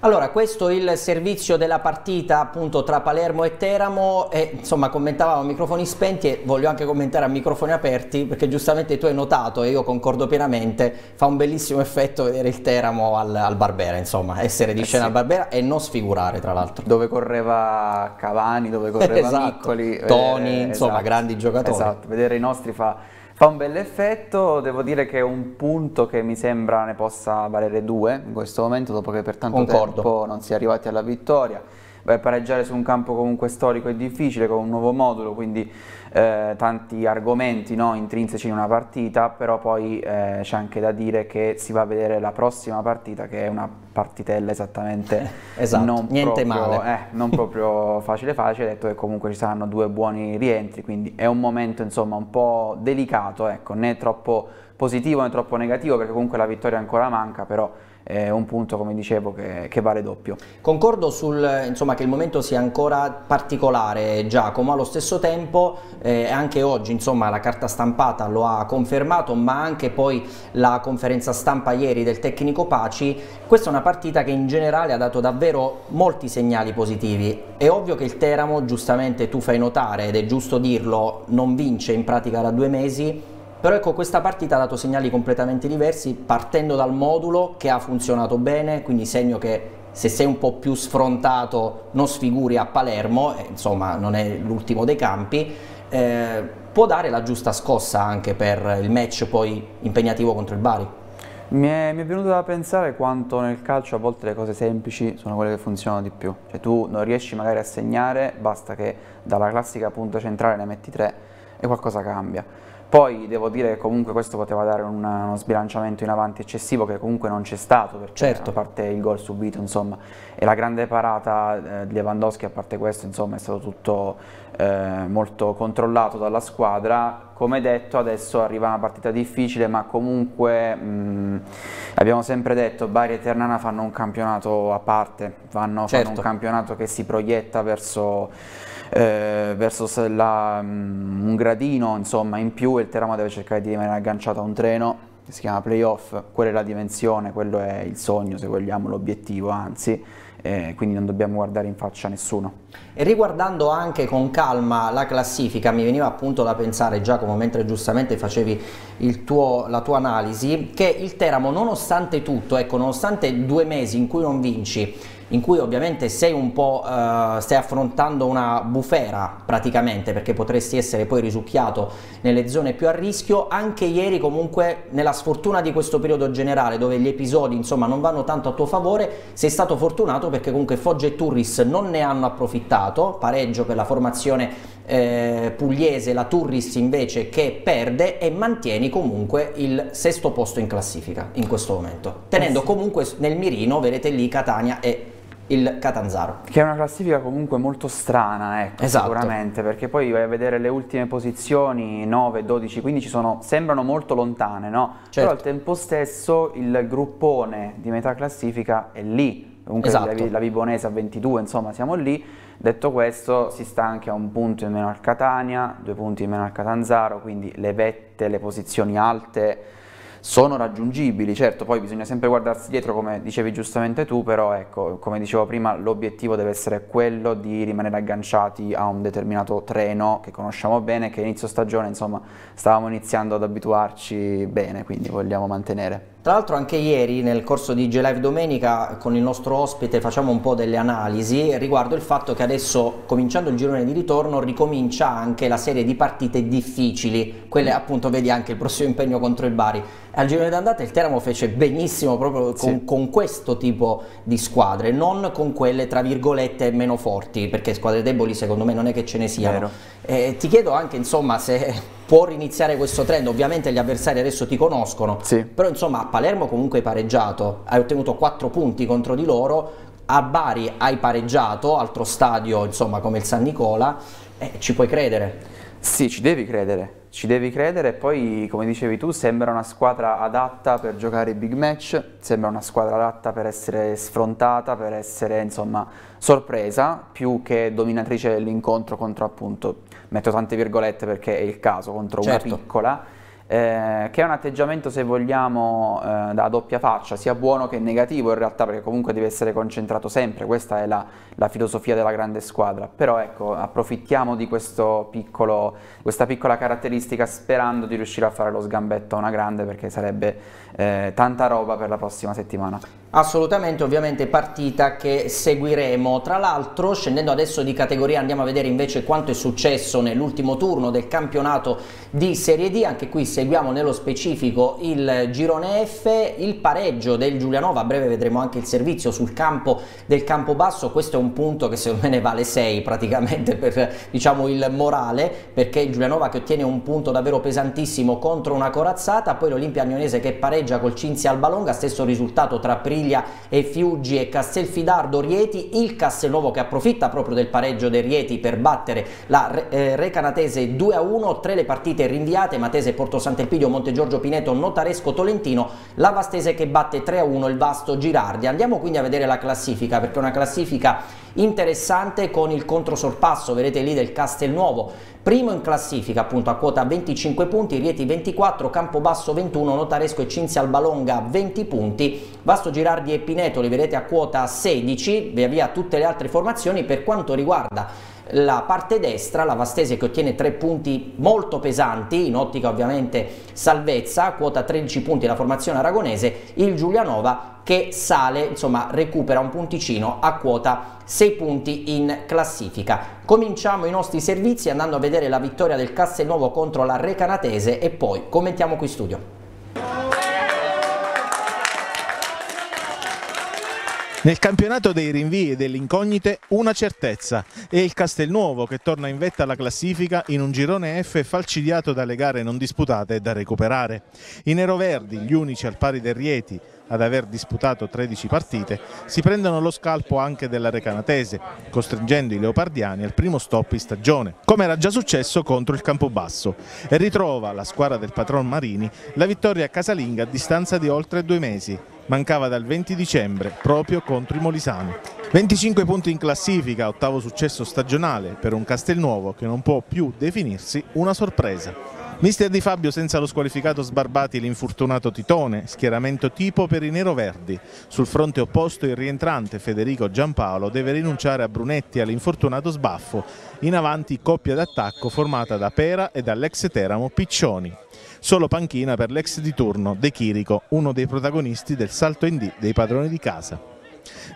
Allora, questo è il servizio della partita appunto tra Palermo e Teramo e insomma commentavamo a microfoni spenti e voglio anche commentare a microfoni aperti perché giustamente tu hai notato e io concordo pienamente, fa un bellissimo effetto vedere il Teramo al, al Barbera, insomma essere di eh scena sì. al Barbera e non sfigurare tra l'altro. Dove correva Cavani, dove correva esatto. Miccoli, Tony, eh, insomma esatto. grandi giocatori. Esatto, vedere i nostri fa... Fa un bell'effetto, devo dire che è un punto che mi sembra ne possa valere due in questo momento, dopo che per tanto Concordo. tempo non si è arrivati alla vittoria. Beh, pareggiare su un campo comunque storico e difficile, con un nuovo modulo, quindi eh, tanti argomenti no, intrinseci in una partita, però poi eh, c'è anche da dire che si va a vedere la prossima partita, che è una partitella esattamente esatto. non, Niente proprio, male. Eh, non proprio facile facile, detto che comunque ci saranno due buoni rientri, quindi è un momento insomma un po' delicato, ecco, né troppo positivo né troppo negativo, perché comunque la vittoria ancora manca, però è un punto, come dicevo, che, che vale doppio. Concordo sul insomma che il momento sia ancora particolare, Giacomo, allo stesso tempo eh, anche oggi insomma la carta stampata lo ha confermato, ma anche poi la conferenza stampa ieri del tecnico Paci. Questa è una partita che in generale ha dato davvero molti segnali positivi. È ovvio che il Teramo, giustamente tu fai notare ed è giusto dirlo, non vince in pratica da due mesi. Però ecco, questa partita ha dato segnali completamente diversi, partendo dal modulo che ha funzionato bene, quindi segno che se sei un po' più sfrontato non sfiguri a Palermo, eh, insomma non è l'ultimo dei campi, eh, può dare la giusta scossa anche per il match poi impegnativo contro il Bari. Mi è, mi è venuto da pensare quanto nel calcio a volte le cose semplici sono quelle che funzionano di più. Cioè tu non riesci magari a segnare, basta che dalla classica punta centrale ne metti tre e qualcosa cambia. Poi devo dire che comunque questo poteva dare un, uno sbilanciamento in avanti eccessivo che comunque non c'è stato, perché certo. a parte il gol subito insomma e la grande parata eh, di Lewandowski, a parte questo insomma è stato tutto eh, molto controllato dalla squadra. Come detto, adesso arriva una partita difficile, ma comunque mh, abbiamo sempre detto Bari e Ternana fanno un campionato a parte, fanno, certo. fanno un campionato che si proietta verso... Eh, verso la, um, un gradino insomma in più, e il Teramo deve cercare di rimanere agganciato a un treno che si chiama playoff. Quella è la dimensione, quello è il sogno, se vogliamo, l'obiettivo anzi, eh, quindi non dobbiamo guardare in faccia a nessuno. E riguardando anche con calma la classifica, mi veniva appunto da pensare, Giacomo, mentre giustamente facevi il tuo, la tua analisi, che il Teramo nonostante tutto, ecco, nonostante due mesi in cui non vinci, in cui ovviamente sei un po' eh, stai affrontando una bufera praticamente, perché potresti essere poi risucchiato nelle zone più a rischio, anche ieri comunque nella sfortuna di questo periodo generale dove gli episodi insomma non vanno tanto a tuo favore, sei stato fortunato perché comunque Foggia e Turris non ne hanno approfittato, pareggio per la formazione eh, pugliese, la Turris invece che perde, e mantieni comunque il sesto posto in classifica in questo momento, tenendo comunque nel mirino, vedete lì, Catania e il Catanzaro. Che è una classifica comunque molto strana, ecco, esatto. sicuramente, perché poi vai a vedere le ultime posizioni, nove, dodici, quindici, sono, sembrano molto lontane, no? Certo. Però al tempo stesso il gruppone di metà classifica è lì, comunque esatto. la, la Vibonese a ventidue, insomma siamo lì. Detto questo, si sta anche a un punto in meno al Catania, due punti in meno al Catanzaro, quindi le vette, le posizioni alte sono raggiungibili, certo, poi bisogna sempre guardarsi dietro come dicevi giustamente tu, però ecco, come dicevo prima, l'obiettivo deve essere quello di rimanere agganciati a un determinato treno che conosciamo bene, che inizio stagione insomma stavamo iniziando ad abituarci bene, quindi vogliamo mantenere. Tra l'altro anche ieri nel corso di G Live Domenica con il nostro ospite facciamo un po' delle analisi riguardo il fatto che adesso, cominciando il girone di ritorno, ricomincia anche la serie di partite difficili, quelle appunto vedi anche il prossimo impegno contro il Bari. Al girone d'andata il Teramo fece benissimo proprio con, sì. con questo tipo di squadre, non con quelle tra virgolette meno forti, perché squadre deboli secondo me non è che ce ne siano. Eh, ti chiedo anche insomma se... può riniziare questo trend, ovviamente gli avversari adesso ti conoscono, sì. però insomma a Palermo comunque hai pareggiato, hai ottenuto quattro punti contro di loro, a Bari hai pareggiato, altro stadio insomma come il San Nicola, eh, ci puoi credere? Sì, ci devi credere, ci devi credere, e poi come dicevi tu sembra una squadra adatta per giocare i big match, sembra una squadra adatta per essere sfrontata, per essere insomma sorpresa, più che dominatrice dell'incontro contro appunto... metto tante virgolette perché è il caso, contro certo. una piccola, eh, che è un atteggiamento, se vogliamo, eh, da doppia faccia, sia buono che negativo in realtà, perché comunque deve essere concentrato sempre, questa è la, la filosofia della grande squadra. Però ecco, approfittiamo di questo piccolo, questa piccola caratteristica, sperando di riuscire a fare lo sgambetto a una grande, perché sarebbe eh, tanta roba per la prossima settimana. Assolutamente, ovviamente partita che seguiremo. Tra l'altro, scendendo adesso di categoria, andiamo a vedere invece quanto è successo nell'ultimo turno del campionato di Serie D. Anche qui seguiamo nello specifico il girone F, il pareggio del Giulianova. A breve vedremo anche il servizio sul campo del Campobasso. Questo è un punto che secondo me ne vale sei praticamente per, diciamo, il morale, perché il Giulianova che ottiene un punto davvero pesantissimo contro una corazzata, poi l'Olimpia Agnonese che pareggia col Cinzia Albalonga, stesso risultato tra Priglia e Fiuggi e Castelfidardo Rieti, il Castelnuovo che approfitta proprio del pareggio del Rieti per battere la eh, Recanatese due a uno. Tre le partite rinviate: Matese, Porto Sant'Elpidio, Montegiorgio Pineto, Notaresco Tolentino, la Vastese che batte tre a uno il Vasto Girardi. Andiamo quindi a vedere la classifica, perché è una classifica interessante con il controsorpasso, vedete lì, del Castelnuovo, primo in classifica appunto a quota venticinque punti, Rieti ventiquattro, Campobasso ventuno, Notaresco e Cinzia Albalonga venti punti, Vasto Girardi e Pineto li vedete a quota sedici, via via tutte le altre formazioni. Per quanto riguarda la parte destra, la Vastese che ottiene tre punti molto pesanti in ottica ovviamente salvezza, a quota tredici punti la formazione aragonese, il Giulianova che sale, insomma recupera un punticino a quota sei punti in classifica. Cominciamo i nostri servizi andando a vedere la vittoria del Castelnuovo contro la Recanatese e poi commentiamo qui in studio. Nel campionato dei rinvii e delle incognite una certezza, è il Castelnuovo che torna in vetta alla classifica in un girone F falcidiato dalle gare non disputate e da recuperare. I neroverdi, gli unici al pari del Rieti ad aver disputato tredici partite, si prendono lo scalpo anche della Recanatese, costringendo i leopardiani al primo stop in stagione, come era già successo contro il Campobasso, e ritrova la squadra del patron Marini la vittoria casalinga a distanza di oltre due mesi. Mancava dal venti dicembre proprio contro i molisani. venticinque punti in classifica, ottavo successo stagionale per un Castelnuovo che non può più definirsi una sorpresa. Mister Di Fabio senza lo squalificato Sbarbati e l'infortunato Titone, schieramento tipo per i neroverdi. Sul fronte opposto il rientrante Federico Giampaolo deve rinunciare a Brunetti e all'infortunato Sbaffo. In avanti coppia d'attacco formata da Pera e dall'ex Teramo Piccioni. Solo panchina per l'ex di turno De Chirico, uno dei protagonisti del salto in D dei padroni di casa.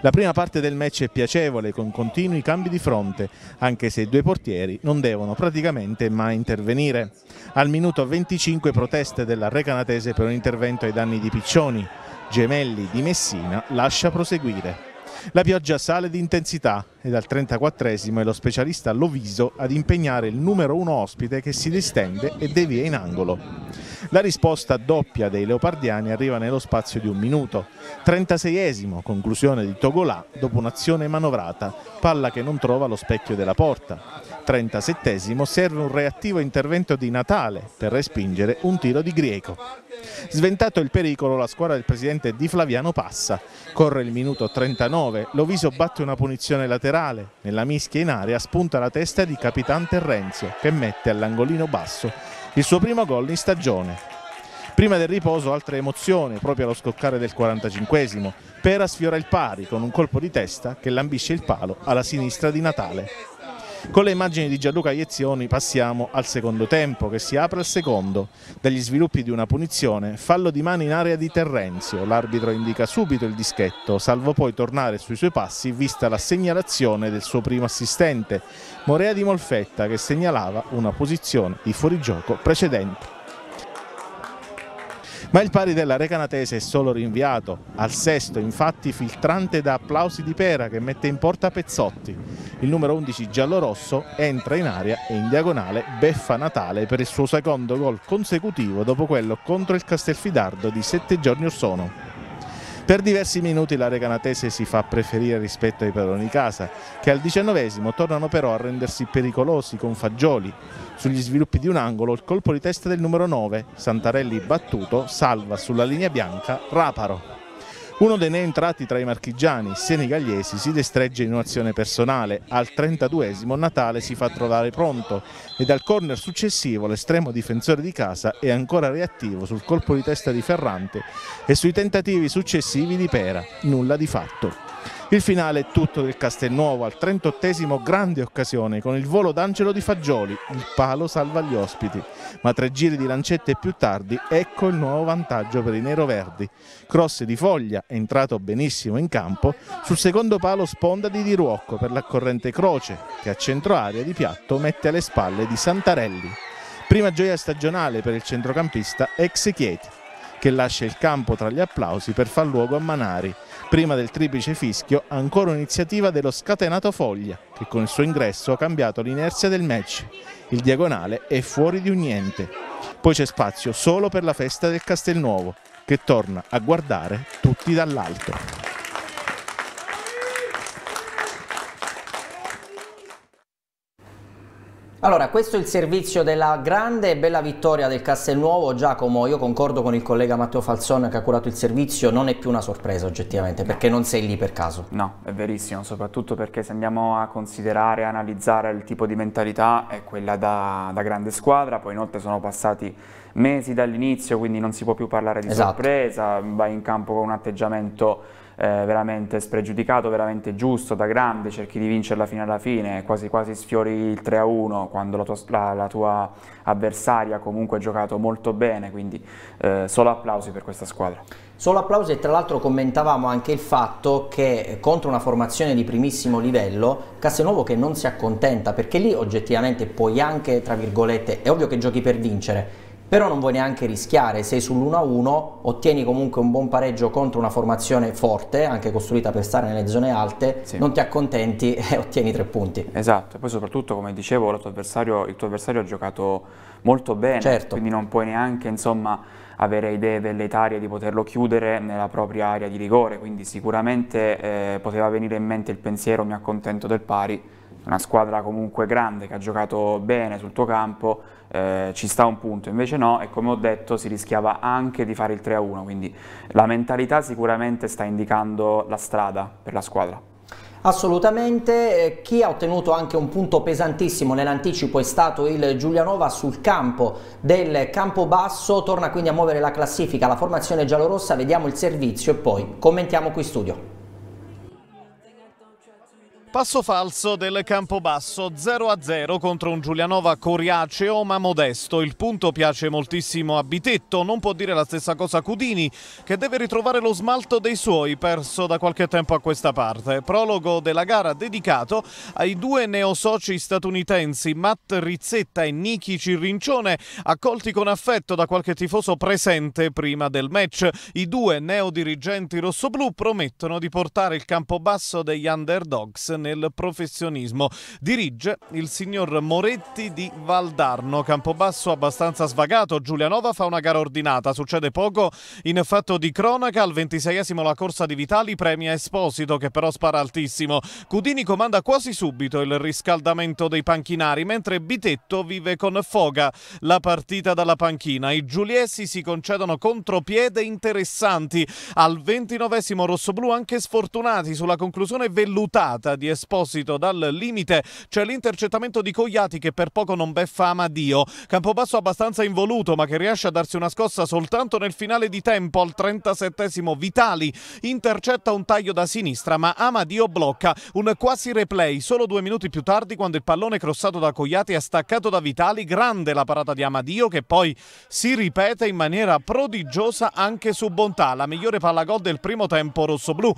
La prima parte del match è piacevole con continui cambi di fronte, anche se i due portieri non devono praticamente mai intervenire. Al minuto venticinque proteste della Recanatese per un intervento ai danni di Piccioni. Gemelli di Messina lascia proseguire. La pioggia sale di intensità e dal trentaquattresimo è lo specialista Loviso ad impegnare il numero uno ospite che si distende e devia in angolo. La risposta doppia dei leopardiani arriva nello spazio di un minuto. trentaseiesimo, conclusione di Togolà dopo un'azione manovrata, palla che non trova lo specchio della porta. trentasettesimo serve un reattivo intervento di Natale per respingere un tiro di Greco. Sventato il pericolo, la squadra del presidente Di Flaviano passa. Corre il minuto trentanove, Loviso batte una punizione laterale, nella mischia in area spunta la testa di Capitan Terrenzio che mette all'angolino basso il suo primo gol in stagione. Prima del riposo altre emozioni, proprio allo scoccare del quarantacinquesimo, Pera sfiora il pari con un colpo di testa che lambisce il palo alla sinistra di Natale. Con le immagini di Gianluca Iezioni passiamo al secondo tempo, che si apre al secondo. Dagli sviluppi di una punizione, fallo di mano in area di Terrenzio, l'arbitro indica subito il dischetto, salvo poi tornare sui suoi passi vista la segnalazione del suo primo assistente, Morea di Molfetta, che segnalava una posizione di fuorigioco precedente. Ma il pari della Recanatese è solo rinviato, al sesto infatti filtrante da applausi di Pera che mette in porta Pezzotti. Il numero undici giallorosso entra in area e in diagonale beffa Natale per il suo secondo gol consecutivo dopo quello contro il Castelfidardo di sette giorni or sono. Per diversi minuti la Recanatese si fa preferire rispetto ai padroni di casa, che al diciannovesimo tornano però a rendersi pericolosi con Fagioli. Sugli sviluppi di un angolo il colpo di testa del numero nove, Santarelli battuto, salva sulla linea bianca Raparo. Uno dei ne entrati tra i marchigiani senegaliesi si destregge in un'azione personale, al trentaduesimo Natale si fa trovare pronto e dal corner successivo l'estremo difensore di casa è ancora reattivo sul colpo di testa di Ferrante e sui tentativi successivi di Pera, nulla di fatto. Il finale è tutto del Castelnuovo, al trentottesimo grande occasione con il volo d'Angelo di Fagioli, il palo salva gli ospiti, ma tre giri di lancette più tardi ecco il nuovo vantaggio per i neroverdi. Cross di Foglia, entrato benissimo in campo, sul secondo palo sponda di Di Ruocco per l'accorrente Croce, che a centro area di piatto mette alle spalle di Santarelli. Prima gioia stagionale per il centrocampista ex Chieti, che lascia il campo tra gli applausi per far luogo a Manari. Prima del triplice fischio, ancora un'iniziativa dello scatenato Foglia, che con il suo ingresso ha cambiato l'inerzia del match. Il diagonale è fuori di un niente. Poi c'è spazio solo per la festa del Castelnuovo, che torna a guardare tutti dall'alto. Allora, questo è il servizio della grande e bella vittoria del Castelnuovo. Giacomo, io concordo con il collega Matteo Falzon che ha curato il servizio, non è più una sorpresa oggettivamente, no, perché non sei lì per caso. No, è verissimo, soprattutto perché se andiamo a considerare, a analizzare il tipo di mentalità è quella da, da grande squadra, poi inoltre sono passati mesi dall'inizio, quindi non si può più parlare di esatto. sorpresa, vai in campo con un atteggiamento Eh, veramente spregiudicato, veramente giusto, da grande, cerchi di vincerla fino alla fine, quasi quasi sfiori il tre a uno quando la tua, la, la tua avversaria comunque ha giocato molto bene, quindi eh, solo applausi per questa squadra. Solo applausi, e tra l'altro commentavamo anche il fatto che contro una formazione di primissimo livello, Castelnuovo che non si accontenta, perché lì oggettivamente puoi anche, tra virgolette, è ovvio che giochi per vincere, però non vuoi neanche rischiare, sei sull'uno a uno, ottieni comunque un buon pareggio contro una formazione forte, anche costruita per stare nelle zone alte, sì. non ti accontenti e ottieni tre punti. Esatto, e poi soprattutto, come dicevo, il tuo avversario, il tuo avversario ha giocato molto bene, certo. quindi non puoi neanche, insomma, avere idee velleitarie di poterlo chiudere nella propria area di rigore, quindi sicuramente eh, poteva venire in mente il pensiero mi accontento del pari. Una squadra comunque grande che ha giocato bene sul tuo campo, eh, ci sta un punto, invece no, e come ho detto si rischiava anche di fare il tre a uno, quindi la mentalità sicuramente sta indicando la strada per la squadra. Assolutamente, chi ha ottenuto anche un punto pesantissimo nell'anticipo è stato il Giulianova sul campo del Campobasso, torna quindi a muovere la classifica, la formazione giallorossa, vediamo il servizio e poi commentiamo qui in studio. Passo falso del Campobasso, zero a zero contro un Giulianova coriaceo ma modesto. Il punto piace moltissimo a Bitetto, non può dire la stessa cosa Cudini, che deve ritrovare lo smalto dei suoi perso da qualche tempo a questa parte. Prologo della gara dedicato ai due neosoci statunitensi Matt Rizzetta e Nicky Cirrincione, accolti con affetto da qualche tifoso presente prima del match. I due neodirigenti rossoblù promettono di portare il Campobasso degli underdogs nel professionismo. Dirige il signor Moretti di Valdarno. Campobasso abbastanza svagato, Giulianova fa una gara ordinata, succede poco in fatto di cronaca. Al ventiseiesimo la corsa di Vitali premia Esposito, che però spara altissimo. Cudini comanda quasi subito il riscaldamento dei panchinari, mentre Bitetto vive con foga la partita dalla panchina. I giuliesi si concedono contropiede interessanti, al ventinovesimo rossoblù anche sfortunati sulla conclusione vellutata di Esposito dal limite, c'è l'intercettamento di Cogliati che per poco non beffa Amadio. Campobasso abbastanza involuto ma che riesce a darsi una scossa soltanto nel finale di tempo. Al trentasettesimo Vitali intercetta un taglio da sinistra ma Amadio blocca, un quasi replay solo due minuti più tardi quando il pallone crossato da Cogliati è staccato da Vitali. Grande la parata di Amadio che poi si ripete in maniera prodigiosa anche su Bontà, la migliore palla gol del primo tempo rossoblù.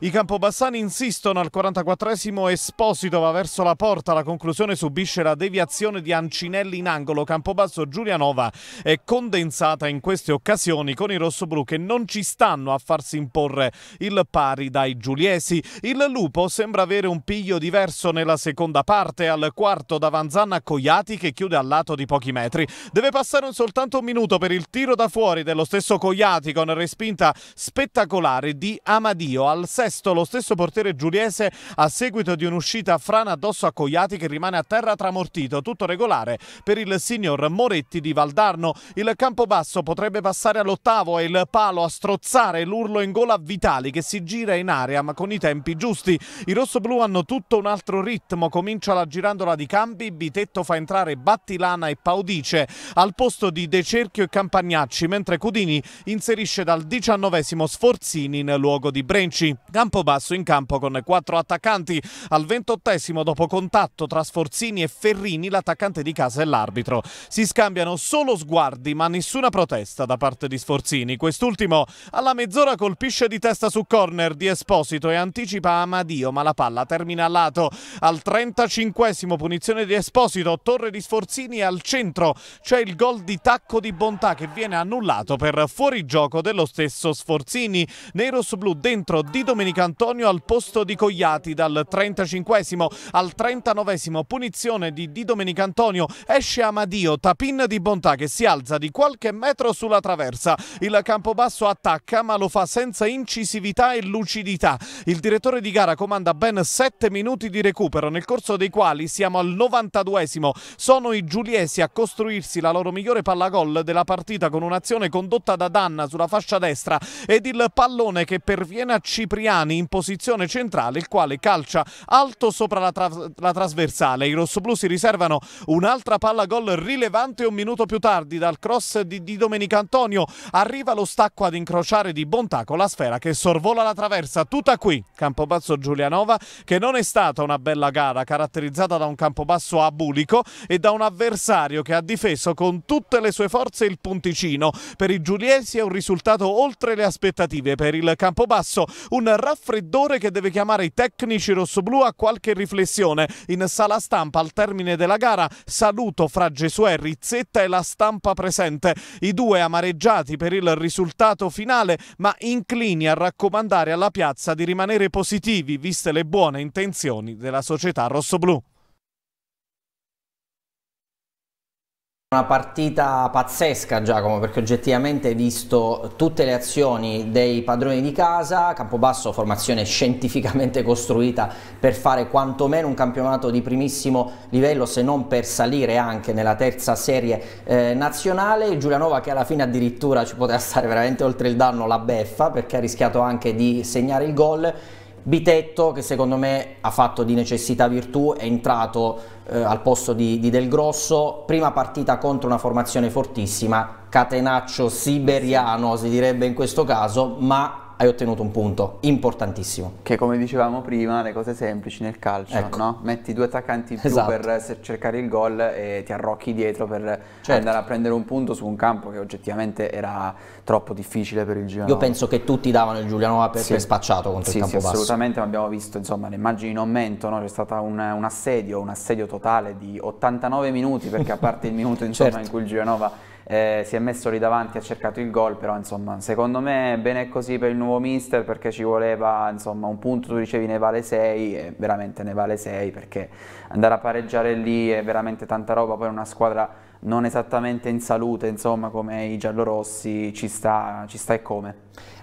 I campobassani insistono, al quarantaquattresimo Esposito va verso la porta, la conclusione subisce la deviazione di Ancinelli in angolo. Campobasso Giulianova è condensata in queste occasioni con i rossoblù che non ci stanno a farsi imporre il pari dai giuliesi. Il Lupo sembra avere un piglio diverso nella seconda parte, al quarto Davanzana Cogliati che chiude al lato di pochi metri. Deve passare un soltanto un minuto per il tiro da fuori dello stesso Cogliati con respinta spettacolare di Amadio. Al sesto lo stesso portiere giuliese ha seguito di un'uscita a frana addosso a Coiati che rimane a terra tramortito. Tutto regolare per il signor Moretti di Valdarno. Il Campobasso potrebbe passare all'ottavo e il palo a strozzare l'urlo in gola a Vitali che si gira in area ma con i tempi giusti. I rossoblù hanno tutto un altro ritmo. Comincia la girandola di Campi, Bitetto fa entrare Battilana e Paudice al posto di De Cerchio e Campagnacci, mentre Cudini inserisce dal diciannovesimo Sforzini in luogo di Brenci. Campobasso in campo con quattro attaccanti. Al ventottesimo, dopo contatto tra Sforzini e Ferrini, l'attaccante di casa e l'arbitro. Si scambiano solo sguardi ma nessuna protesta da parte di Sforzini. Quest'ultimo alla mezz'ora colpisce di testa su corner di Esposito e anticipa Amadio, ma la palla termina a lato. Al trentacinquesimo punizione di Esposito, torre di Sforzini al centro. C'è il gol di tacco di Bontà che viene annullato per fuorigioco dello stesso Sforzini. Nei rossoblù dentro Di Domenico Antonio al posto di Cogliati dal trentacinquesimo. Al trentanovesimo punizione di Di Domenico Antonio, esce Amadio, tapin di Bontà che si alza di qualche metro sulla traversa. Il Campobasso attacca ma lo fa senza incisività e lucidità. Il direttore di gara comanda ben sette minuti di recupero, nel corso dei quali siamo al novantaduesimo. Sono i giuliesi a costruirsi la loro migliore palla gol della partita con un'azione condotta da Danna sulla fascia destra ed il pallone che perviene a Cipriani in posizione centrale, il quale calcia alto sopra la, tra la trasversale. I rossoblù si riservano un'altra palla gol rilevante un minuto più tardi dal cross di, di Domenico Antonio. Arriva lo stacco ad incrociare di Bontà con la sfera che sorvola la traversa. Tutta qui Campobasso Giulianova, che non è stata una bella gara, caratterizzata da un Campobasso abulico e da un avversario che ha difeso con tutte le sue forze il punticino. Per i giuliesi è un risultato oltre le aspettative, per il Campobasso un raffreddore che deve chiamare i tecnici rossoblù a qualche riflessione. In sala stampa al termine della gara saluto fra Gesuè, Rizzetta e la stampa presente, i due amareggiati per il risultato finale ma inclini a raccomandare alla piazza di rimanere positivi viste le buone intenzioni della società rossoblù. Una partita pazzesca, Giacomo, perché oggettivamente hai visto tutte le azioni dei padroni di casa. Campobasso, formazione scientificamente costruita per fare quantomeno un campionato di primissimo livello, se non per salire anche nella terza serie eh, nazionale. Giulianova che alla fine addirittura ci poteva stare veramente oltre il danno, la beffa, perché ha rischiato anche di segnare il gol. Bitetto, che secondo me ha fatto di necessità virtù, è entrato eh, al posto di, di Del Grosso. Prima partita contro una formazione fortissima, catenaccio siberiano si direbbe in questo caso, ma hai ottenuto un punto importantissimo. Che, come dicevamo prima, le cose semplici nel calcio, ecco, no? Metti due attaccanti in più, esatto, per cercare il gol e ti arrocchi dietro per, certo, andare a prendere un punto su un campo che oggettivamente era troppo difficile per il Giulianova. Io penso che tutti davano il Giulianova per, sì, per spacciato contro, sì, il Campobasso. Sì, assolutamente, ma abbiamo visto, insomma, le immagini non mentono, c'è stato un, un assedio, un assedio totale di ottantanove minuti, perché a parte il minuto insomma, certo, in cui il Giulianova Eh, si è messo lì davanti, ha cercato il gol, però insomma secondo me bene così per il nuovo mister, perché ci voleva insomma un punto. Tu dicevi ne vale sei e veramente ne vale sei, perché andare a pareggiare lì è veramente tanta roba. Poi una squadra non esattamente in salute insomma come i giallorossi, ci sta, ci sta e come.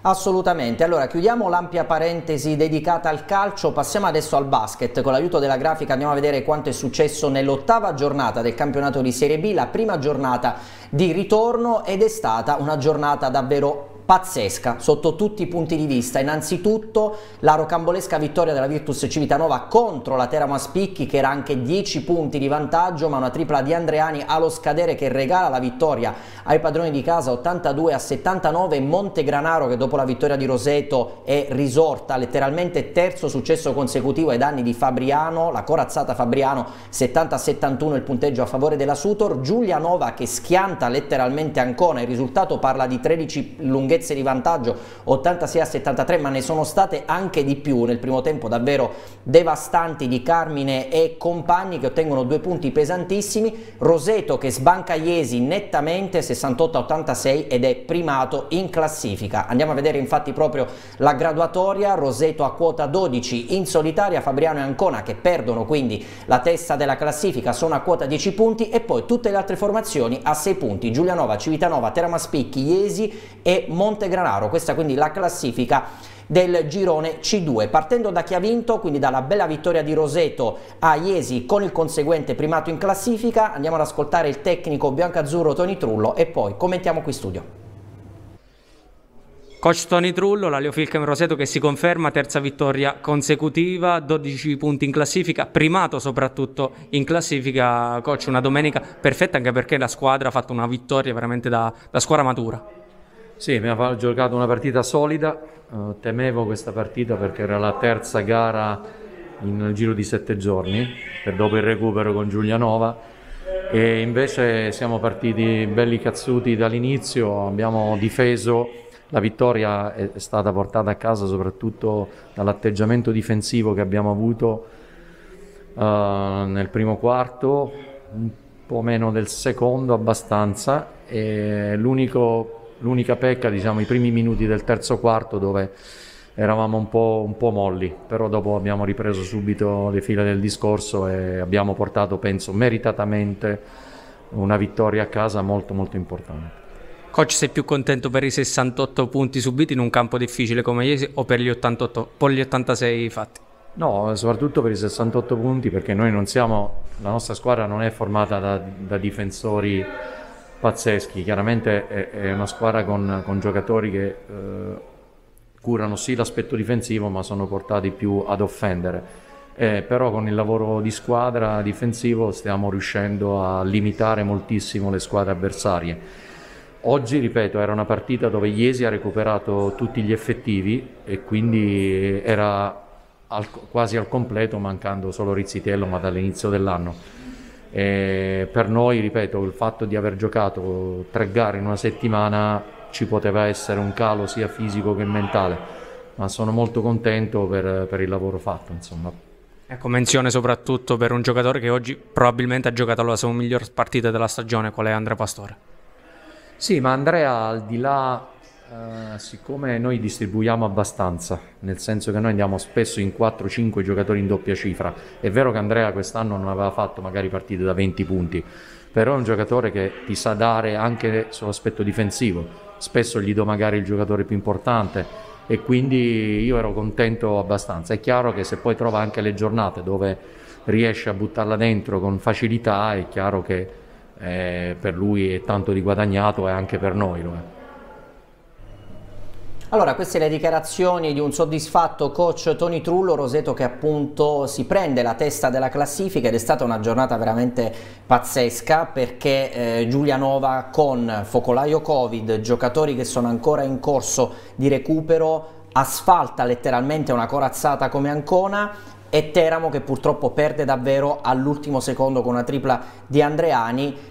Assolutamente. Allora chiudiamo l'ampia parentesi dedicata al calcio, passiamo adesso al basket. Con l'aiuto della grafica andiamo a vedere quanto è successo nell'ottava giornata del campionato di Serie B, la prima giornata di ritorno, ed è stata una giornata davvero pazzesca sotto tutti i punti di vista. Innanzitutto la rocambolesca vittoria della Virtus Civitanova contro la Teramo a Spicchi, che era anche dieci punti di vantaggio, ma una tripla di Andreani allo scadere che regala la vittoria ai padroni di casa ottantadue a settantanove. Montegranaro, che dopo la vittoria di Roseto è risorta letteralmente, terzo successo consecutivo ai danni di Fabriano, la corazzata Fabriano, settanta a settantuno il punteggio a favore della Sutor. Giulianova che schianta letteralmente Ancona, il risultato parla di tredici lunghezze di vantaggio, ottantasei a settantatré, ma ne sono state anche di più nel primo tempo davvero devastanti di Carmine e compagni, che ottengono due punti pesantissimi. Roseto che sbanca Iesi nettamente sessantotto a ottantasei ed è primato in classifica. Andiamo a vedere infatti proprio la graduatoria. Roseto a quota dodici in solitaria, Fabriano e Ancona che perdono quindi la testa della classifica sono a quota dieci punti, e poi tutte le altre formazioni a sei punti: Giulianova, Civitanova, Teramo a Spicchi, Iesi e Montegranaro. Questa quindi la classifica del girone C due, partendo da chi ha vinto, quindi dalla bella vittoria di Roseto a Iesi con il conseguente primato in classifica. Andiamo ad ascoltare il tecnico biancazzurro Tony Trullo e poi commentiamo qui studio. Coach Tony Trullo, la Leofilchem Roseto che si conferma, terza vittoria consecutiva, dodici punti in classifica, primato soprattutto in classifica. Coach, una domenica perfetta anche perché la squadra ha fatto una vittoria veramente da, da squadra matura. Sì, abbiamo giocato una partita solida, uh, temevo questa partita perché era la terza gara in giro di sette giorni, per dopo il recupero con Giulianova. E invece siamo partiti belli cazzuti dall'inizio, abbiamo difeso. La vittoria è stata portata a casa soprattutto dall'atteggiamento difensivo che abbiamo avuto uh, nel primo quarto, un po' meno del secondo abbastanza, e l'unica pecca, diciamo, i primi minuti del terzo quarto dove eravamo un po', un po' molli, però dopo abbiamo ripreso subito le file del discorso e abbiamo portato, penso, meritatamente una vittoria a casa molto molto importante. Coach, sei più contento per i sessantotto punti subiti in un campo difficile come Iesi o per gli, ottantotto, per gli ottantasei fatti? No, soprattutto per i sessantotto punti, perché noi non siamo, la nostra squadra non è formata da, da difensori pazzeschi, chiaramente è, è una squadra con, con giocatori che eh, curano sì l'aspetto difensivo ma sono portati più ad offendere. Eh, però con il lavoro di squadra difensivo stiamo riuscendo a limitare moltissimo le squadre avversarie. Oggi, ripeto, era una partita dove Iesi ha recuperato tutti gli effettivi e quindi era al, quasi al completo, mancando solo Rizzitello, ma dall'inizio dell'anno. Per noi, ripeto, il fatto di aver giocato tre gare in una settimana ci poteva essere un calo sia fisico che mentale, ma sono molto contento per, per il lavoro fatto, insomma. Ecco, menzione soprattutto per un giocatore che oggi probabilmente ha giocato la sua miglior partita della stagione, qual è Andrea Pastore. Sì, ma Andrea, al di là, eh, siccome noi distribuiamo abbastanza, nel senso che noi andiamo spesso in quattro cinque giocatori in doppia cifra, è vero che Andrea quest'anno non aveva fatto magari partite da venti punti, però è un giocatore che ti sa dare anche sull'aspetto difensivo, spesso gli do magari il giocatore più importante e quindi io ero contento abbastanza. È chiaro che se poi trova anche le giornate dove riesce a buttarla dentro con facilità, è chiaro che Eh, per lui è tanto di guadagnato e anche per noi lo è. Allora, queste le dichiarazioni di un soddisfatto coach Tony Trullo. Roseto che appunto si prende la testa della classifica, ed è stata una giornata veramente pazzesca perché eh, Giulianova con focolaio Covid, giocatori che sono ancora in corso di recupero, asfalta letteralmente una corazzata come Ancona, e Teramo che purtroppo perde davvero all'ultimo secondo con una tripla di Andreani.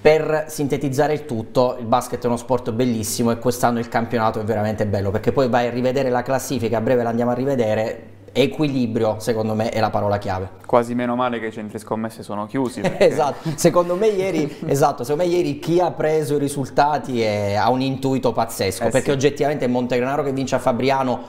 Per sintetizzare il tutto, il basket è uno sport bellissimo e quest'anno il campionato è veramente bello, perché poi vai a rivedere la classifica, a breve la andiamo a rivedere. Equilibrio, secondo me, è la parola chiave. Quasi meno male che i centri scommesse sono chiusi. Perché... esatto. Secondo me ieri, esatto, secondo me ieri chi ha preso i risultati è, ha un intuito pazzesco, eh, perché sì, oggettivamente Montegranaro che vince a Fabriano.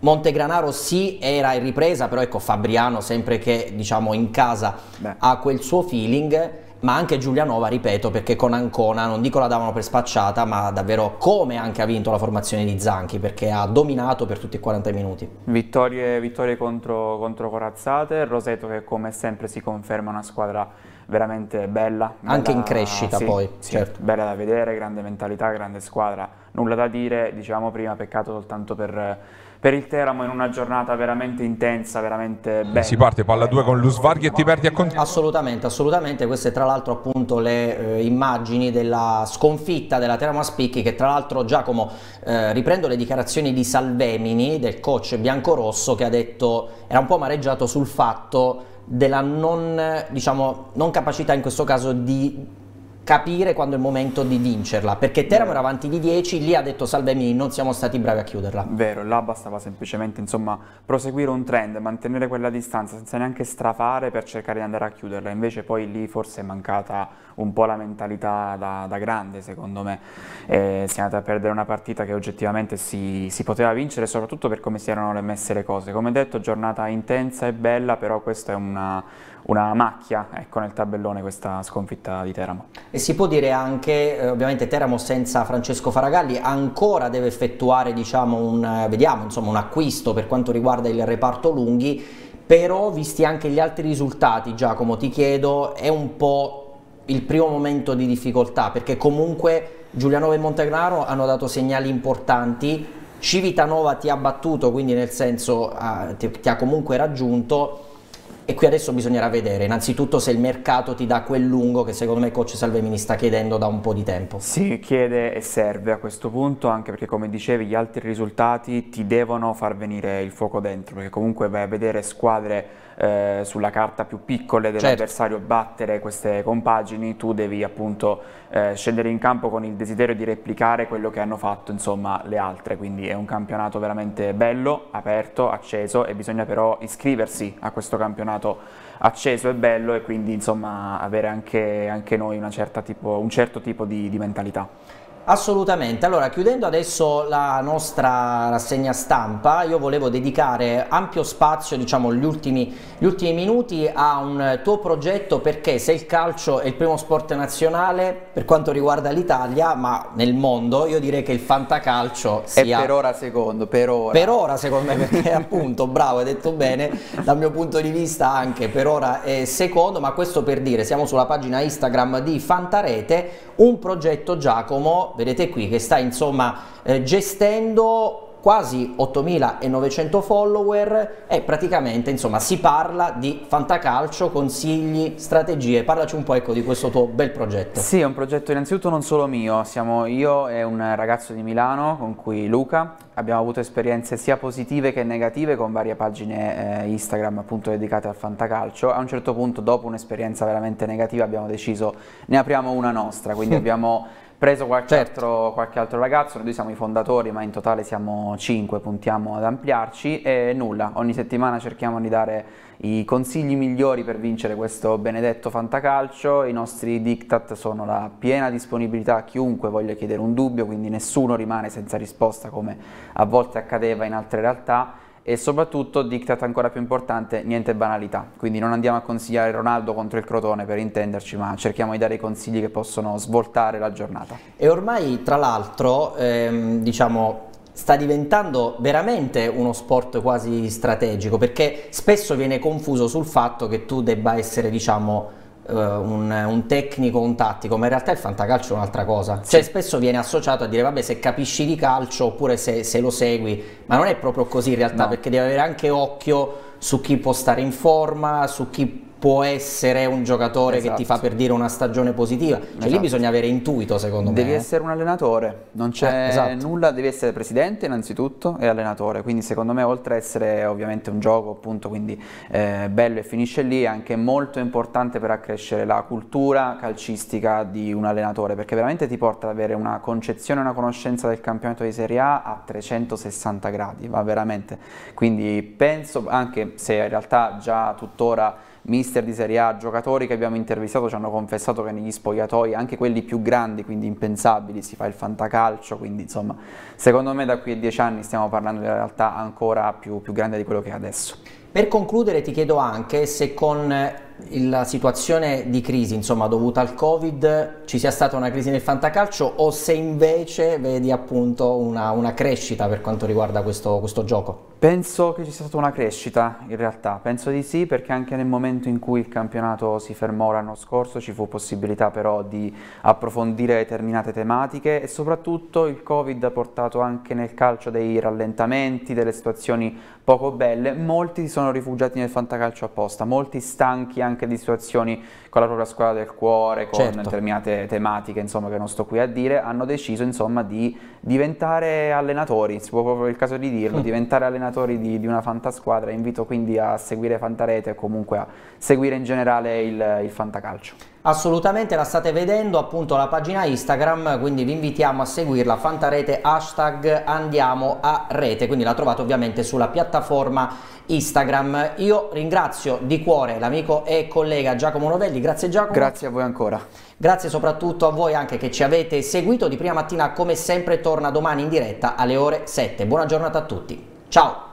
Montegranaro sì, era in ripresa, però ecco Fabriano, sempre che diciamo in casa, beh, ha quel suo feeling, ma anche Giulianova, ripeto, perché con Ancona, non dico la davano per spacciata, ma davvero come anche ha vinto la formazione di Zanchi, perché ha dominato per tutti i quaranta minuti. Vittorie, vittorie contro, contro corazzate, Roseto che come sempre si conferma una squadra veramente bella, bella anche in crescita, sì, poi sì, certo, bella da vedere, grande mentalità, grande squadra, nulla da dire, diciamo prima, peccato soltanto per, per il Teramo in una giornata veramente intensa, veramente bella. Si parte palla due con Lusvarghi e ti perdi a continuare. Assolutamente, assolutamente, queste tra l'altro appunto le eh, immagini della sconfitta della Teramo a Spicchi, che tra l'altro, Giacomo, eh, riprendo le dichiarazioni di Salvemini, del coach biancorosso, che ha detto, era un po' amareggiato sul fatto della non, diciamo, non capacità in questo caso di capire quando è il momento di vincerla, perché Teramo era avanti di dieci, lì ha detto Salvemini non siamo stati bravi a chiuderla. Vero, là bastava semplicemente, insomma, proseguire un trend, mantenere quella distanza senza neanche strafare per cercare di andare a chiuderla, invece poi lì forse è mancata un po' la mentalità da, da grande, secondo me. Eh, si è andata a perdere una partita che oggettivamente si, si poteva vincere, soprattutto per come si erano le messe le cose. Come detto, giornata intensa e bella, però questa è una, una macchia, ecco, nel tabellone, questa sconfitta di Teramo. E si può dire anche, eh, ovviamente Teramo senza Francesco Faragalli ancora deve effettuare, diciamo, un, vediamo, insomma, un acquisto per quanto riguarda il reparto lunghi, però visti anche gli altri risultati, Giacomo, ti chiedo, è un po' il primo momento di difficoltà, perché comunque Giulianova e Montegnaro hanno dato segnali importanti, Civitanova ti ha battuto, quindi nel senso uh, ti, ti ha comunque raggiunto, e qui adesso bisognerà vedere innanzitutto se il mercato ti dà quel lungo che secondo me coach Salvemini sta chiedendo da un po' di tempo. Si chiede e serve a questo punto, anche perché come dicevi gli altri risultati ti devono far venire il fuoco dentro, perché comunque vai a vedere squadre Eh, sulla carta più piccole dell'avversario, certo, battere queste compagini, tu devi appunto eh, scendere in campo con il desiderio di replicare quello che hanno fatto, insomma, le altre. Quindi è un campionato veramente bello, aperto, acceso, e bisogna però iscriversi a questo campionato acceso e bello, e quindi, insomma, avere anche, anche noi una certa tipo, un certo tipo di, di mentalità. Assolutamente. Allora, chiudendo adesso la nostra rassegna stampa, io volevo dedicare ampio spazio, diciamo, gli ultimi, gli ultimi minuti a un tuo progetto, perché se il calcio è il primo sport nazionale per quanto riguarda l'Italia, ma nel mondo, io direi che il fantacalcio sia... È per ora secondo, per ora. Per ora secondo me, perché appunto, bravo, hai detto bene, dal mio punto di vista anche per ora è secondo, ma questo per dire, siamo sulla pagina Instagram di Fantarete, un progetto, Giacomo, vedete qui, che sta insomma eh, gestendo quasi ottomilanovecento follower e praticamente, insomma, si parla di fantacalcio, consigli, strategie. Parlaci un po', ecco, di questo tuo bel progetto. Sì, è un progetto innanzitutto non solo mio, siamo io e un ragazzo di Milano con cui, Luca, abbiamo avuto esperienze sia positive che negative con varie pagine eh, Instagram appunto dedicate al fantacalcio. A un certo punto, dopo un'esperienza veramente negativa, abbiamo deciso ne apriamo una nostra, quindi abbiamo preso qualche, certo, altro, qualche altro ragazzo, noi siamo i fondatori ma in totale siamo cinque, puntiamo ad ampliarci, e nulla, ogni settimana cerchiamo di dare i consigli migliori per vincere questo benedetto fantacalcio. I nostri diktat sono la piena disponibilità a chiunque voglia chiedere un dubbio, quindi nessuno rimane senza risposta come a volte accadeva in altre realtà, e soprattutto, diktat ancora più importante, niente banalità, quindi non andiamo a consigliare Ronaldo contro il Crotone, per intenderci, ma cerchiamo di dare i consigli che possono svoltare la giornata. E ormai, tra l'altro, ehm, diciamo, sta diventando veramente uno sport quasi strategico, perché spesso viene confuso sul fatto che tu debba essere, diciamo, Un, un tecnico, un tattico, ma in realtà il fantacalcio è un'altra cosa, cioè sì, spesso viene associato a dire vabbè se capisci di calcio oppure se, se lo segui, ma non è proprio così in realtà, no, perché devi avere anche occhio su chi può stare in forma, su chi può essere un giocatore, esatto, che ti fa, per dire, una stagione positiva, cioè, esatto, lì bisogna avere intuito, secondo devi me devi essere un allenatore, non c'è eh, esatto, nulla, devi essere presidente innanzitutto e allenatore, quindi secondo me, oltre a essere ovviamente un gioco appunto, quindi eh, bello e finisce lì, è anche molto importante per accrescere la cultura calcistica di un allenatore, perché veramente ti porta ad avere una concezione, una conoscenza del campionato di Serie A a trecentosessanta gradi, va veramente, quindi penso, anche se in realtà già tuttora mister di Serie A, giocatori che abbiamo intervistato ci hanno confessato che negli spogliatoi, anche quelli più grandi, quindi impensabili, si fa il fantacalcio, quindi insomma secondo me da qui a dieci anni stiamo parlando di una realtà ancora più, più grande di quello che è adesso. Per concludere ti chiedo anche se con la situazione di crisi, insomma, dovuta al Covid, ci sia stata una crisi nel fantacalcio o se invece vedi appunto una, una crescita per quanto riguarda questo, questo gioco. Penso che ci sia stata una crescita in realtà, penso di sì, perché anche nel momento in cui il campionato si fermò l'anno scorso ci fu possibilità però di approfondire determinate tematiche, e soprattutto il Covid ha portato anche nel calcio dei rallentamenti, delle situazioni poco belle, molti si sono rifugiati nel fantacalcio apposta, molti stanchi anche di situazioni con la propria squadra del cuore, con, certo, determinate tematiche, insomma, che non sto qui a dire, hanno deciso insomma di diventare allenatori, si può proprio il caso di dirlo, mm. diventare allenatori allenatori di, di una fantasquadra. Invito quindi a seguire Fantarete e comunque a seguire in generale il, il fantacalcio. Assolutamente, la state vedendo appunto la pagina Instagram, quindi vi invitiamo a seguirla, Fantarete, hashtag andiamo a rete, quindi la trovate ovviamente sulla piattaforma Instagram. Io ringrazio di cuore l'amico e collega Giacomo Novelli, grazie Giacomo. Grazie a voi ancora. Grazie soprattutto a voi anche che ci avete seguito. Di Prima Mattina come sempre torna domani in diretta alle ore sette. Buona giornata a tutti, ciao!